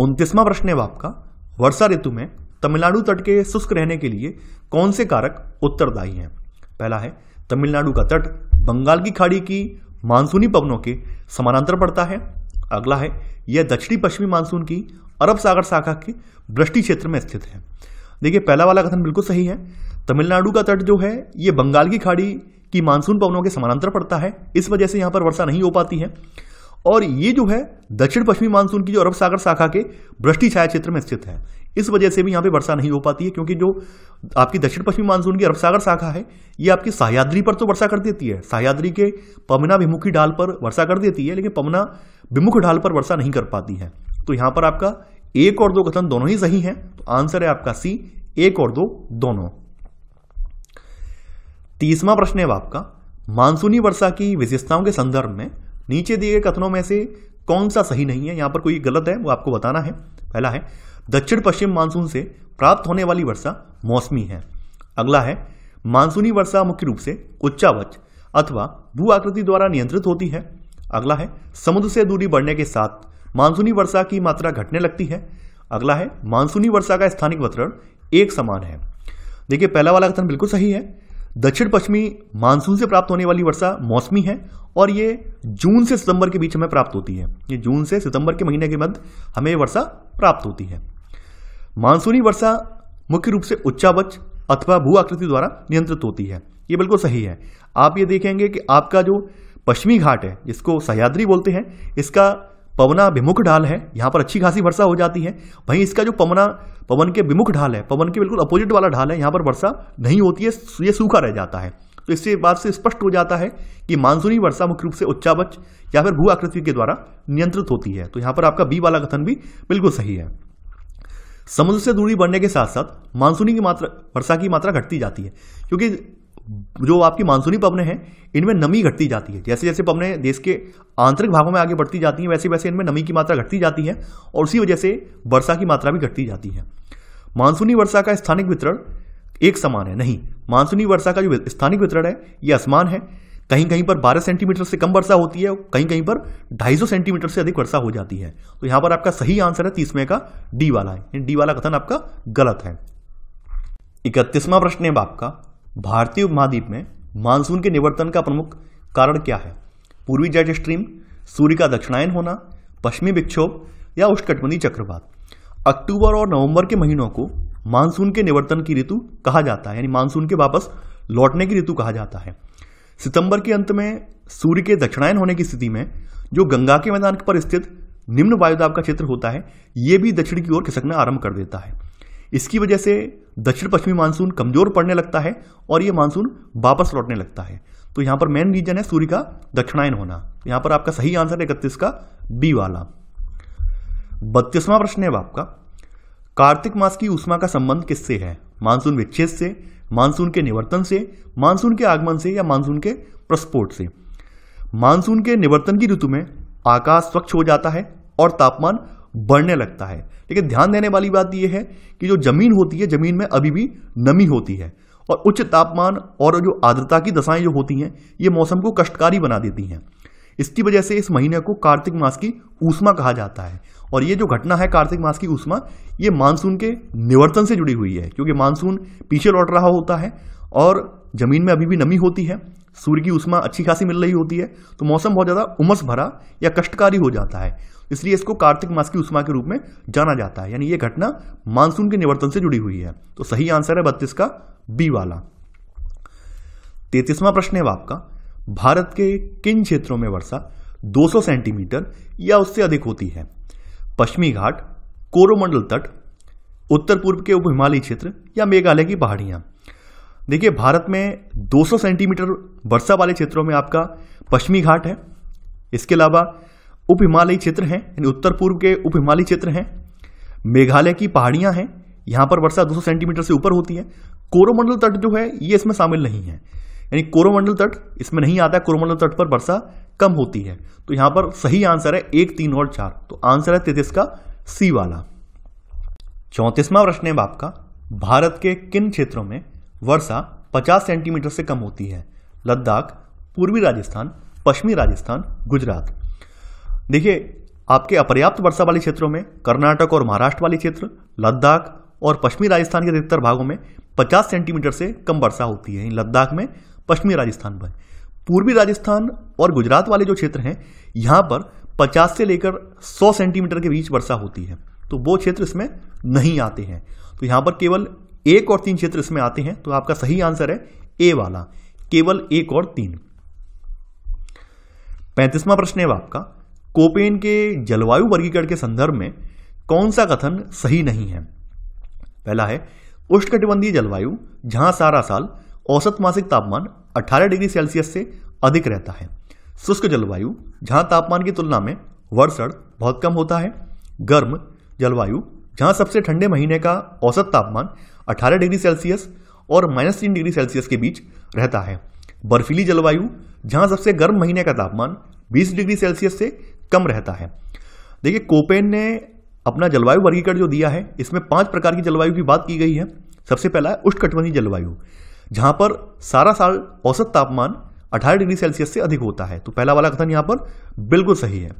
29वां प्रश्न है आपका, वर्षा ऋतु में तमिलनाडु तट के शुष्क रहने के लिए कौन से कारक उत्तरदायी हैं? पहला है, तमिलनाडु का तट बंगाल की खाड़ी की मानसूनी पवनों के समानांतर पड़ता है। अगला है, यह दक्षिणी पश्चिमी मानसून की अरब सागर शाखा के वृष्टि क्षेत्र में स्थित है। देखिए पहला वाला कथन बिल्कुल सही है। तमिलनाडु का तट जो है ये बंगाल की खाड़ी की मानसून पवनों के समानांतर पड़ता है, इस वजह से यहाँ पर वर्षा नहीं हो पाती है, और ये जो है दक्षिण पश्चिमी मानसून की जो अरब सागर शाखा के वृष्टि छाया क्षेत्र में स्थित है, इस वजह से भी यहाँ पे वर्षा नहीं हो पाती है क्योंकि जो आपकी दक्षिण पश्चिमी मानसून की अरब सागर शाखा है ये आपकी सह्याद्री पर तो वर्षा कर देती है, सह्याद्री के पवनाभिमुखी ढाल पर वर्षा कर देती है, लेकिन पवनाभिमुख ढाल पर वर्षा नहीं कर पाती है। तो यहाँ पर आपका एक और दो कथन दोनों ही सही हैं, तो आंसर है आपका सी, एक और दो दोनों। 30वां प्रश्न है आपका, मानसूनी वर्षा की विशेषताओं के संदर्भ में नीचे दिए गए कथनों में से कौन सा सही नहीं है? यहाँ पर कोई गलत है वो आपको बताना है। पहला है, दक्षिण पश्चिम मानसून से प्राप्त होने वाली वर्षा मौसमी है। अगला है, मानसूनी वर्षा मुख्य रूप से उच्चावच अथवा भू आकृति द्वारा नियंत्रित होती है। अगला है, समुद्र से दूरी बढ़ने के साथ मानसूनी वर्षा की मात्रा घटने लगती है। अगला है, मानसूनी वर्षा का स्थानिक वितरण एक समान है। देखिए पहला वाला कथन बिल्कुल सही है। दक्षिण पश्चिमी मानसून से प्राप्त होने वाली वर्षा मौसमी है और ये जून से सितंबर के बीच हमें प्राप्त होती है। ये जून से सितंबर के महीने के मध्य हमें वर्षा प्राप्त होती है। मानसूनी वर्षा मुख्य रूप से उच्चावच अथवा भू आकृति द्वारा नियंत्रित होती है। ये बिल्कुल सही है। आप ये देखेंगे कि आपका जो पश्चिमी घाट है जिसको सह्याद्री बोलते हैं, इसका पवना विमुख ढाल है, यहाँ पर अच्छी खासी वर्षा हो जाती है। वहीं इसका जो पवन के विमुख ढाल है, पवन के बिल्कुल अपोजिट वाला ढाल है, यहाँ पर वर्षा नहीं होती है, ये सूखा रह जाता है। तो इससे बात से स्पष्ट हो जाता है कि मानसूनी वर्षा मुख्य रूप से उच्चावच या फिर भू आकृति के द्वारा नियंत्रित होती है। तो यहाँ पर आपका बी वाला कथन भी बिल्कुल सही है। समुद्र से दूरी बढ़ने के साथ साथ मानसूनी की मात्रा वर्षा की मात्रा घटती जाती है, क्योंकि जो आपकी मानसूनी पवनें हैं इनमें नमी घटती जाती है। जैसे जैसे पवनें देश के आंतरिक भागों में आगे बढ़ती जाती हैं वैसे वैसे इनमें नमी की मात्रा घटती जाती है और उसी वजह से वर्षा की मात्रा भी घटती जाती है। मानसूनी वर्षा का स्थानिक वितरण एक समान है नहीं, मानसूनी वर्षा का जो स्थानिक वितरण है ये असमान है। कहीं कहीं पर 12 सेंटीमीटर से कम वर्षा होती है, कहीं कहीं पर 250 सेंटीमीटर से अधिक वर्षा हो जाती है। तो यहाँ पर आपका सही आंसर है 30वें का डी वाला है। डी वाला कथन आपका गलत है। 31वां प्रश्न है आपका, भारतीय उपमहाद्वीप में मानसून के निवर्तन का प्रमुख कारण क्या है? पूर्वी जेट स्ट्रीम, सूर्य का दक्षिणायन होना, पश्चिमी विक्षोभ या उष्णकटिबंधीय चक्रवात। अक्टूबर और नवंबर के महीनों को मानसून के निवर्तन की ऋतु कहा जाता है, यानी मानसून के वापस लौटने की ऋतु कहा जाता है। सितंबर के अंत में सूर्य के दक्षिणायन होने की स्थिति में जो गंगा के मैदान पर स्थित निम्न वायुदाब का क्षेत्र होता है ये भी दक्षिण की ओर खिसकना आरंभ कर देता है। इसकी वजह से दक्षिण पश्चिमी मानसून कमजोर पड़ने लगता है और ये मानसून वापस लौटने लगता है। तो यहाँ पर मेन रीजन है सूर्य का दक्षिणायन होना। तो यहाँ पर आपका सही आंसर 31 का बी वाला। 32वां प्रश्न है आपका, कार्तिक मास की ऊष्मा का संबंध किससे है? मानसून विच्छेद से, मानसून के निवर्तन से, मानसून के आगमन से या मानसून के प्रस्फोट से। मानसून के निवर्तन की ऋतु में आकाश स्वच्छ हो जाता है और तापमान बढ़ने लगता है, लेकिन ध्यान देने वाली बात यह है कि जो जमीन होती है जमीन में अभी भी नमी होती है और उच्च तापमान और जो आर्द्रता की दशाएं जो होती हैं ये मौसम को कष्टकारी बना देती हैं। इसकी वजह से इस महीने को कार्तिक मास की ऊष्मा कहा जाता है और ये जो घटना है कार्तिक मास की ऊष्मा ये मानसून के निवर्तन से जुड़ी हुई है, क्योंकि मानसून पीछे लौट रहा होता है और जमीन में अभी भी नमी होती है, सूर्य की ऊष्मा अच्छी खासी मिल रही होती है, तो मौसम बहुत ज़्यादा उमस भरा या कष्टकारी हो जाता है, इसलिए इसको कार्तिक मास की ऊष्मा के रूप में जाना जाता है। यानी ये घटना मानसून के निवर्तन से जुड़ी हुई है। तो सही आंसर है 32 का बी वाला। 33वां प्रश्न है आपका, भारत के किन क्षेत्रों में वर्षा 200 सेंटीमीटर या उससे अधिक होती है? पश्चिमी घाट, कोरोमंडल तट, उत्तर पूर्व के उप हिमालयी क्षेत्र या मेघालय की पहाड़ियाँ। देखिए भारत में 200 सेंटीमीटर वर्षा वाले क्षेत्रों में आपका पश्चिमी घाट है, इसके अलावा उप हिमालयी क्षेत्र हैं यानी उत्तर पूर्व के उप हिमालयी क्षेत्र हैं, मेघालय की पहाड़ियाँ हैं, यहाँ पर वर्षा 200 सेंटीमीटर से ऊपर होती है। कोरोमंडल तट जो है ये इसमें शामिल नहीं है, यानी कोरोमंडल तट इसमें नहीं आता है, कोरोमंडल तट पर वर्षा कम होती है। तो यहाँ पर सही आंसर है 1, 3 और 4। तो आंसर है 33 का सी वाला। 34वां प्रश्न है आपका, भारत के किन क्षेत्रों में वर्षा 50 सेंटीमीटर से कम होती है? लद्दाख, पूर्वी राजस्थान, पश्चिमी राजस्थान, गुजरात। देखिए आपके अपर्याप्त वर्षा वाले क्षेत्रों में कर्नाटक और महाराष्ट्र वाले क्षेत्र, लद्दाख और पश्चिमी राजस्थान के अधिकतर भागों में 50 सेंटीमीटर से कम वर्षा होती है, लद्दाख में, पश्चिमी राजस्थान पर। पूर्वी राजस्थान और गुजरात वाले जो क्षेत्र हैं यहाँ पर 50 से लेकर 100 सेंटीमीटर के बीच वर्षा होती है, तो वो क्षेत्र इसमें नहीं आते हैं। तो यहाँ पर केवल 1 और 3 क्षेत्र इसमें आते हैं। तो आपका सही आंसर है ए वाला, केवल 1 और 3। 35वां प्रश्न है आपका, कोपेन के जलवायु वर्गीकरण के संदर्भ में कौन सा कथन सही नहीं है? पहला है उष्णकटिबंधीय जलवायु जहां सारा साल औसत मासिक तापमान 18 डिग्री सेल्सियस से अधिक रहता है। शुष्क जलवायु जहां तापमान की तुलना में वर्षण बहुत कम होता है। गर्म जलवायु जहां सबसे ठंडे महीने का औसत तापमान 18 डिग्री सेल्सियस और -3 डिग्री सेल्सियस के बीच रहता है। बर्फीली जलवायु जहां सबसे गर्म महीने का तापमान 20 डिग्री सेल्सियस से कम रहता है। देखिए कोपेन ने अपना जलवायु वर्गीकरण जो दिया है इसमें 5 प्रकार की जलवायु की बात की गई है। सबसे पहला है उष्णकटिबंधीय जलवायु जहां पर सारा साल औसत तापमान 18 डिग्री सेल्सियस से अधिक होता है, तो पहला वाला कथन यहां पर बिल्कुल सही है।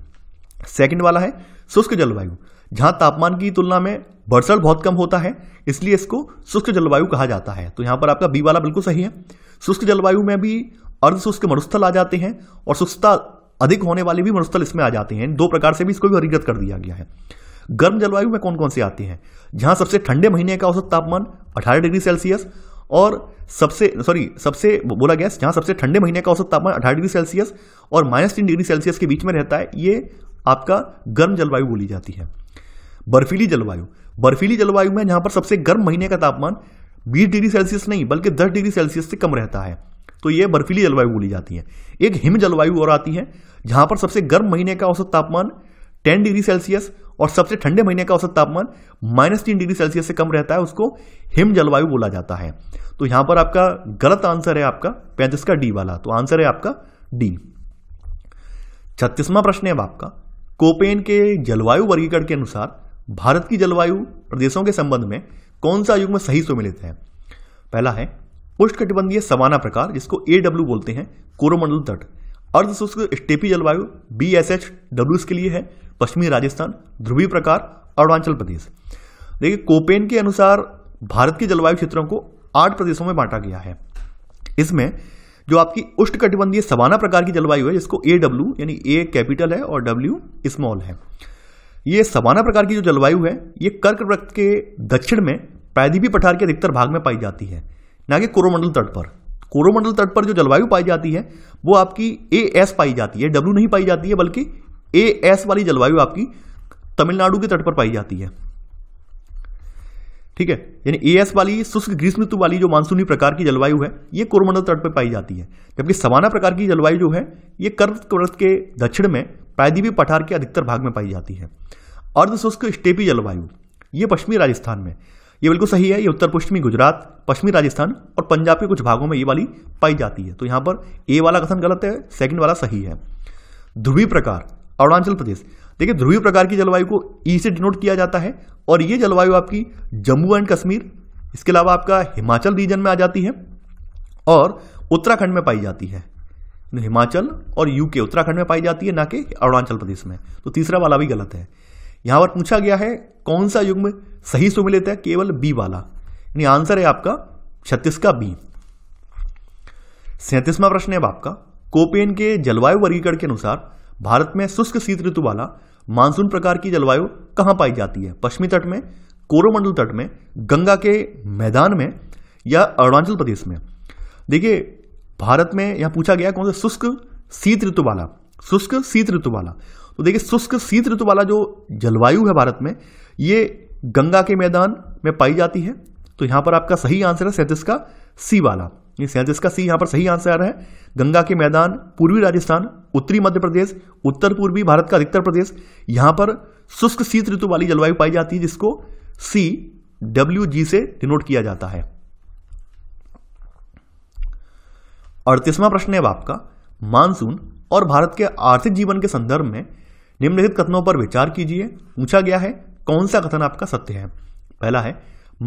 सेकंड वाला है शुष्क जलवायु, जहां तापमान की तुलना में बढ़सड़ बहुत कम होता है, इसलिए इसको शुष्क जलवायु कहा जाता है। तो यहां पर आपका बी वाला बिल्कुल सही है। शुष्क जलवायु में भी अर्धशुष्क मरुस्थल आ जाते हैं और शुष्कता अधिक होने वाले भी मरुस्थल इसमें आ जाते हैं। दो प्रकार से भी इसको भी वर्गीकृत कर दिया गया है। गर्म जलवायु में कौन कौन से आते हैं, जहां सबसे ठंडे महीने का औसत तापमान 18 डिग्री सेल्सियस और सबसे बोला गया जहां सबसे ठंडे महीने का औसत तापमान 18 डिग्री सेल्सियस और -3 डिग्री सेल्सियस के बीच में रहता है, ये आपका गर्म जलवायु बोली जाती है। बर्फीली जलवायु, बर्फीली जलवायु में जहां पर सबसे गर्म महीने का तापमान 20 डिग्री सेल्सियस नहीं बल्कि 10 डिग्री सेल्सियस से कम रहता है, तो ये बर्फीली जलवायु बोली जाती है। एक हिम जलवायु और आती है, जहां पर सबसे गर्म महीने का औसत तापमान 10 डिग्री सेल्सियस और सबसे ठंडे महीने का औसत तापमान -3 डिग्री सेल्सियस से कम रहता है, उसको हिम जलवायु बोला जाता है। तो यहां पर आपका गलत आंसर है आपका 35 का डी वाला, तो आंसर है आपका डी। 36वां प्रश्न है आपका, कोपेन के जलवायु वर्गीकरण के अनुसार भारत की जलवायु प्रदेशों के संबंध में कौन सा युग्म सही सुमेलित है। पहला है उष्णकटिबंधीय सवाना प्रकार जिसको AW बोलते हैं कोरोमंडल तट, अर्धशुष्क स्टेपी जलवायु BSHW के लिए है पश्चिमी राजस्थान, ध्रुवीय प्रकार अरुणाचल प्रदेश। देखिए कोपेन के अनुसार भारत के जलवायु क्षेत्रों को 8 प्रदेशों में बांटा गया है। इसमें जो आपकी उष्णकटिबंधीय सवाना प्रकार की जलवायु है जिसको AW यानी A कैपिटल है और W स्मॉल है, ये सवाना प्रकार की जो जलवायु है ये कर्क वृत्त के दक्षिण में प्रायद्वीपीय पठार के अधिकतर भाग में पाई जाती है, ना कि कोरोमंडल तट पर। कोरोमंडल तट पर जो जलवायु पाई जाती है वो आपकी AS पाई जाती है, W नहीं पाई जाती है, बल्कि AS वाली जलवायु आपकी तमिलनाडु के तट पर पाई जाती है। ठीक है, यानी AS वाली शुष्क ग्रीष्म ऋतु वाली जो मानसूनी प्रकार की जलवायु है ये कोरोमंडल तट पर पाई जाती है, जबकि सवाना प्रकार की जलवायु जो है ये कर्क वृत्त के दक्षिण में प्रायद्वीपीय पठार के अधिकतर भाग में पाई जाती है। अर्धशुष्क स्टेपी जलवायु ये पश्चिमी राजस्थान में, ये बिल्कुल सही है, ये उत्तर पश्चिमी गुजरात, पश्चिमी राजस्थान और पंजाब के कुछ भागों में ये वाली पाई जाती है। तो यहाँ पर ए वाला कथन गलत है, सेकंड वाला सही है। ध्रुवीय प्रकार अरुणाचल प्रदेश, देखिए ध्रुवीय प्रकार की जलवायु को ई से डिनोट किया जाता है और ये जलवायु आपकी जम्मू एंड कश्मीर, इसके अलावा आपका हिमाचल रीजन में आ जाती है और उत्तराखंड में पाई जाती है। हिमाचल और यूके उत्तराखंड में पाई जाती है, ना कि अरुणाचल प्रदेश में। तो तीसरा वाला भी गलत है। यहां पर पूछा गया है कौन सा युग्म सही सुमेलित है, केवल बी वाला, यानी आंसर है आपका 36 का बी। 37वां प्रश्न है आपका, कोपेन के जलवायु वर्गीकरण के अनुसार भारत में शुष्क शीत ऋतु वाला मानसून प्रकार की जलवायु कहां पाई जाती है, पश्चिमी तट में, कोरोमंडल तट में, गंगा के मैदान में या अरुणाचल प्रदेश में। देखिए भारत में यहां पूछा गया कौन सा शुष्क शीत ऋतु वाला, शुष्क शीत ऋतु वाला, तो देखिए शुष्क शीत ऋतु वाला जो जलवायु है भारत में ये गंगा के मैदान में पाई जाती है। तो यहां पर आपका सही आंसर है 37 का सी वाला, ये 37 का सी यहां पर सही आंसर है। गंगा के मैदान, पूर्वी राजस्थान, उत्तरी मध्य प्रदेश, उत्तर पूर्वी भारत का अधिकतर प्रदेश, यहां पर शुष्क शीत ऋतु वाली जलवायु पाई जाती है जिसको CWG से डिनोट किया जाता है। 38वां प्रश्न है आपका, मानसून और भारत के आर्थिक जीवन के संदर्भ में निम्नलिखित कथनों पर विचार कीजिए। पूछा गया है कौन सा कथन आपका सत्य है। पहला है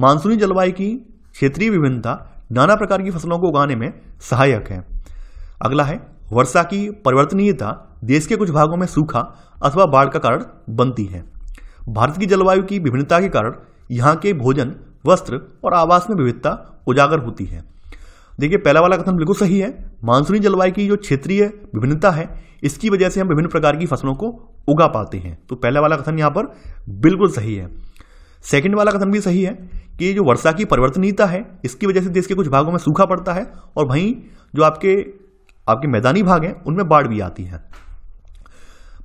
मानसूनी जलवायु की क्षेत्रीय विभिन्नता नाना प्रकार की फसलों को उगाने में सहायक है। अगला है वर्षा की परिवर्तनीयता देश के कुछ भागों में सूखा अथवा बाढ़ का कारण बनती है। भारत की जलवायु की विभिन्नता के कारण यहाँ के भोजन, वस्त्र और आवास में विविधता उजागर होती है। देखिए पहला वाला कथन बिल्कुल सही है, मानसूनी जलवायु की जो क्षेत्रीय विभिन्नता है इसकी वजह से हम विभिन्न प्रकार की फसलों को उगा पाते हैं, तो पहला वाला कथन यहाँ पर बिल्कुल सही है। सेकंड वाला कथन भी सही है कि जो वर्षा की परिवर्तनीयता है इसकी वजह से देश के कुछ भागों में सूखा पड़ता है और वहीं जो आपके मैदानी भाग हैं उनमें बाढ़ भी आती है।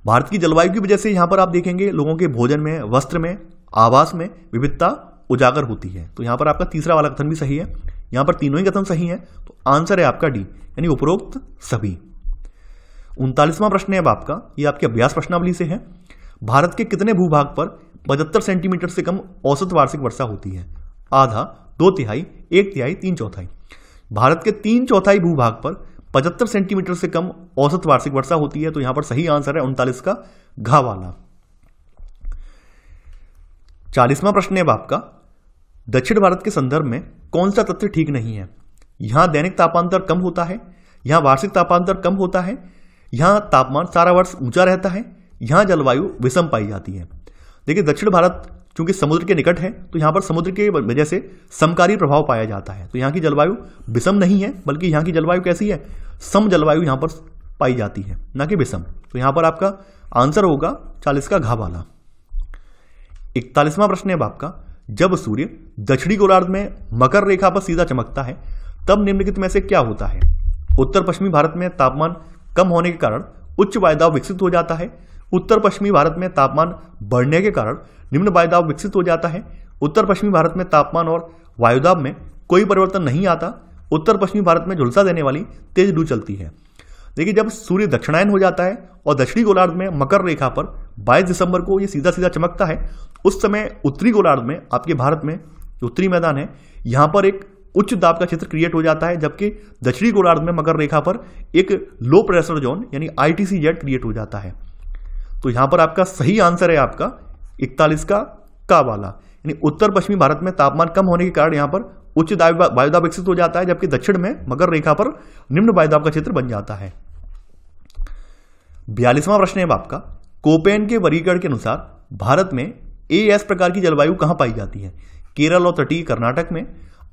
भारत की जलवायु की वजह से यहाँ पर आप देखेंगे लोगों के भोजन में, वस्त्र में, आवास में विविधता उजागर होती है, तो यहाँ पर आपका तीसरा वाला कथन भी सही है। यहाँ पर तीनों ही कथन सही हैं, तो आंसर है आपका डी, यानी उपरोक्त सभी। 39वां प्रश्न है आपका, ये आपके अभ्यास प्रश्नावली से है। भारत के कितने भूभाग पर 75 सेंटीमीटर से कम औसत वार्षिक वर्षा होती है, आधा, 2/3, 1/3, 3/4। भारत के 3/4 भूभाग पर 75 सेंटीमीटर से कम औसत वार्षिक वर्षा होती है, तो यहाँ पर सही आंसर है 39 का घा वाला। 40वां प्रश्न है आपका, दक्षिण भारत के संदर्भ में कौन सा तथ्य ठीक नहीं है। यहाँ दैनिक तापांतर कम होता है, यहाँ वार्षिक तापांतर कम होता है, यहाँ तापमान सारा वर्ष ऊंचा रहता है, यहाँ जलवायु विषम पाई जाती है। देखिए दक्षिण भारत चूंकि समुद्र के निकट है तो यहाँ पर समुद्र के वजह से समकारी प्रभाव पाया जाता है, तो यहाँ की जलवायु विषम नहीं है बल्कि यहाँ की जलवायु कैसी है, सम जलवायु यहाँ पर पाई जाती है, ना कि विषम। तो यहाँ पर आपका आंसर होगा 40 का घ वाला। 41वां प्रश्न है आपका, जब सूर्य दक्षिणी गोलार्ध में मकर रेखा पर सीधा चमकता है तब निम्नलिखित में से क्या होता है। उत्तर पश्चिमी भारत में तापमान कम होने के कारण उच्च वायुदाब विकसित हो जाता है। उत्तर पश्चिमी भारत में तापमान बढ़ने के कारण निम्न वायुदाब विकसित हो जाता है। उत्तर पश्चिमी भारत में तापमान और वायुदाब में कोई परिवर्तन नहीं आता। उत्तर पश्चिमी भारत में झुलसा देने वाली तेज लू चलती है। देखिए जब सूर्य दक्षिणायन हो जाता है और दक्षिणी गोलार्ध में मकर रेखा पर 22 दिसंबर को ये सीधा सीधा चमकता है, उस समय उत्तरी गोलार्ध में आपके भारत में जो उत्तरी मैदान है यहाँ पर एक उच्च दाब का क्षेत्र क्रिएट हो जाता है, जबकि दक्षिणी गोलार्ध में मकर रेखा पर एक लो प्रेशर जोन यानी ITCZ क्रिएट हो जाता है। तो यहाँ पर आपका सही आंसर है आपका 41 का वाला, यानी उत्तर पश्चिमी भारत में तापमान कम होने के कारण यहाँ पर उच्च वायुदाब विकसित हो जाता है, जबकि दक्षिण में मकर रेखा पर निम्न वायुदाब का क्षेत्र बन जाता है। 42वां प्रश्न है आपका, कोपेन के वर्गीकरण के अनुसार भारत में AS प्रकार की जलवायु कहाँ पाई जाती है। केरल और तटीय कर्नाटक में,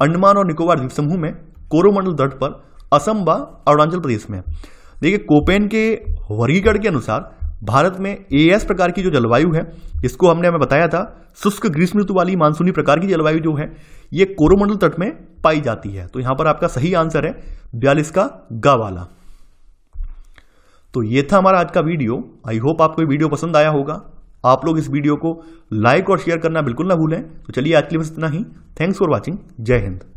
अंडमान और निकोबार द्वीप समूह में, कोरोमंडल तट पर, असम व अरुणाचल प्रदेश में। देखिए कोपेन के वर्गीकरण के अनुसार भारत में AS प्रकार की जो जलवायु है, इसको हमने बताया था शुष्क ग्रीष्म ऋतु वाली मानसूनी प्रकार की जलवायु जो है ये कोरोमंडल तट में पाई जाती है। तो यहाँ पर आपका सही आंसर है 42 का ग वाला। तो ये था हमारा आज का वीडियो। आई होप आपको ये वीडियो पसंद आया होगा। आप लोग इस वीडियो को लाइक और शेयर करना बिल्कुल ना भूलें। तो चलिए आज के लिए बस इतना ही। Thanks for watching. जय हिंद।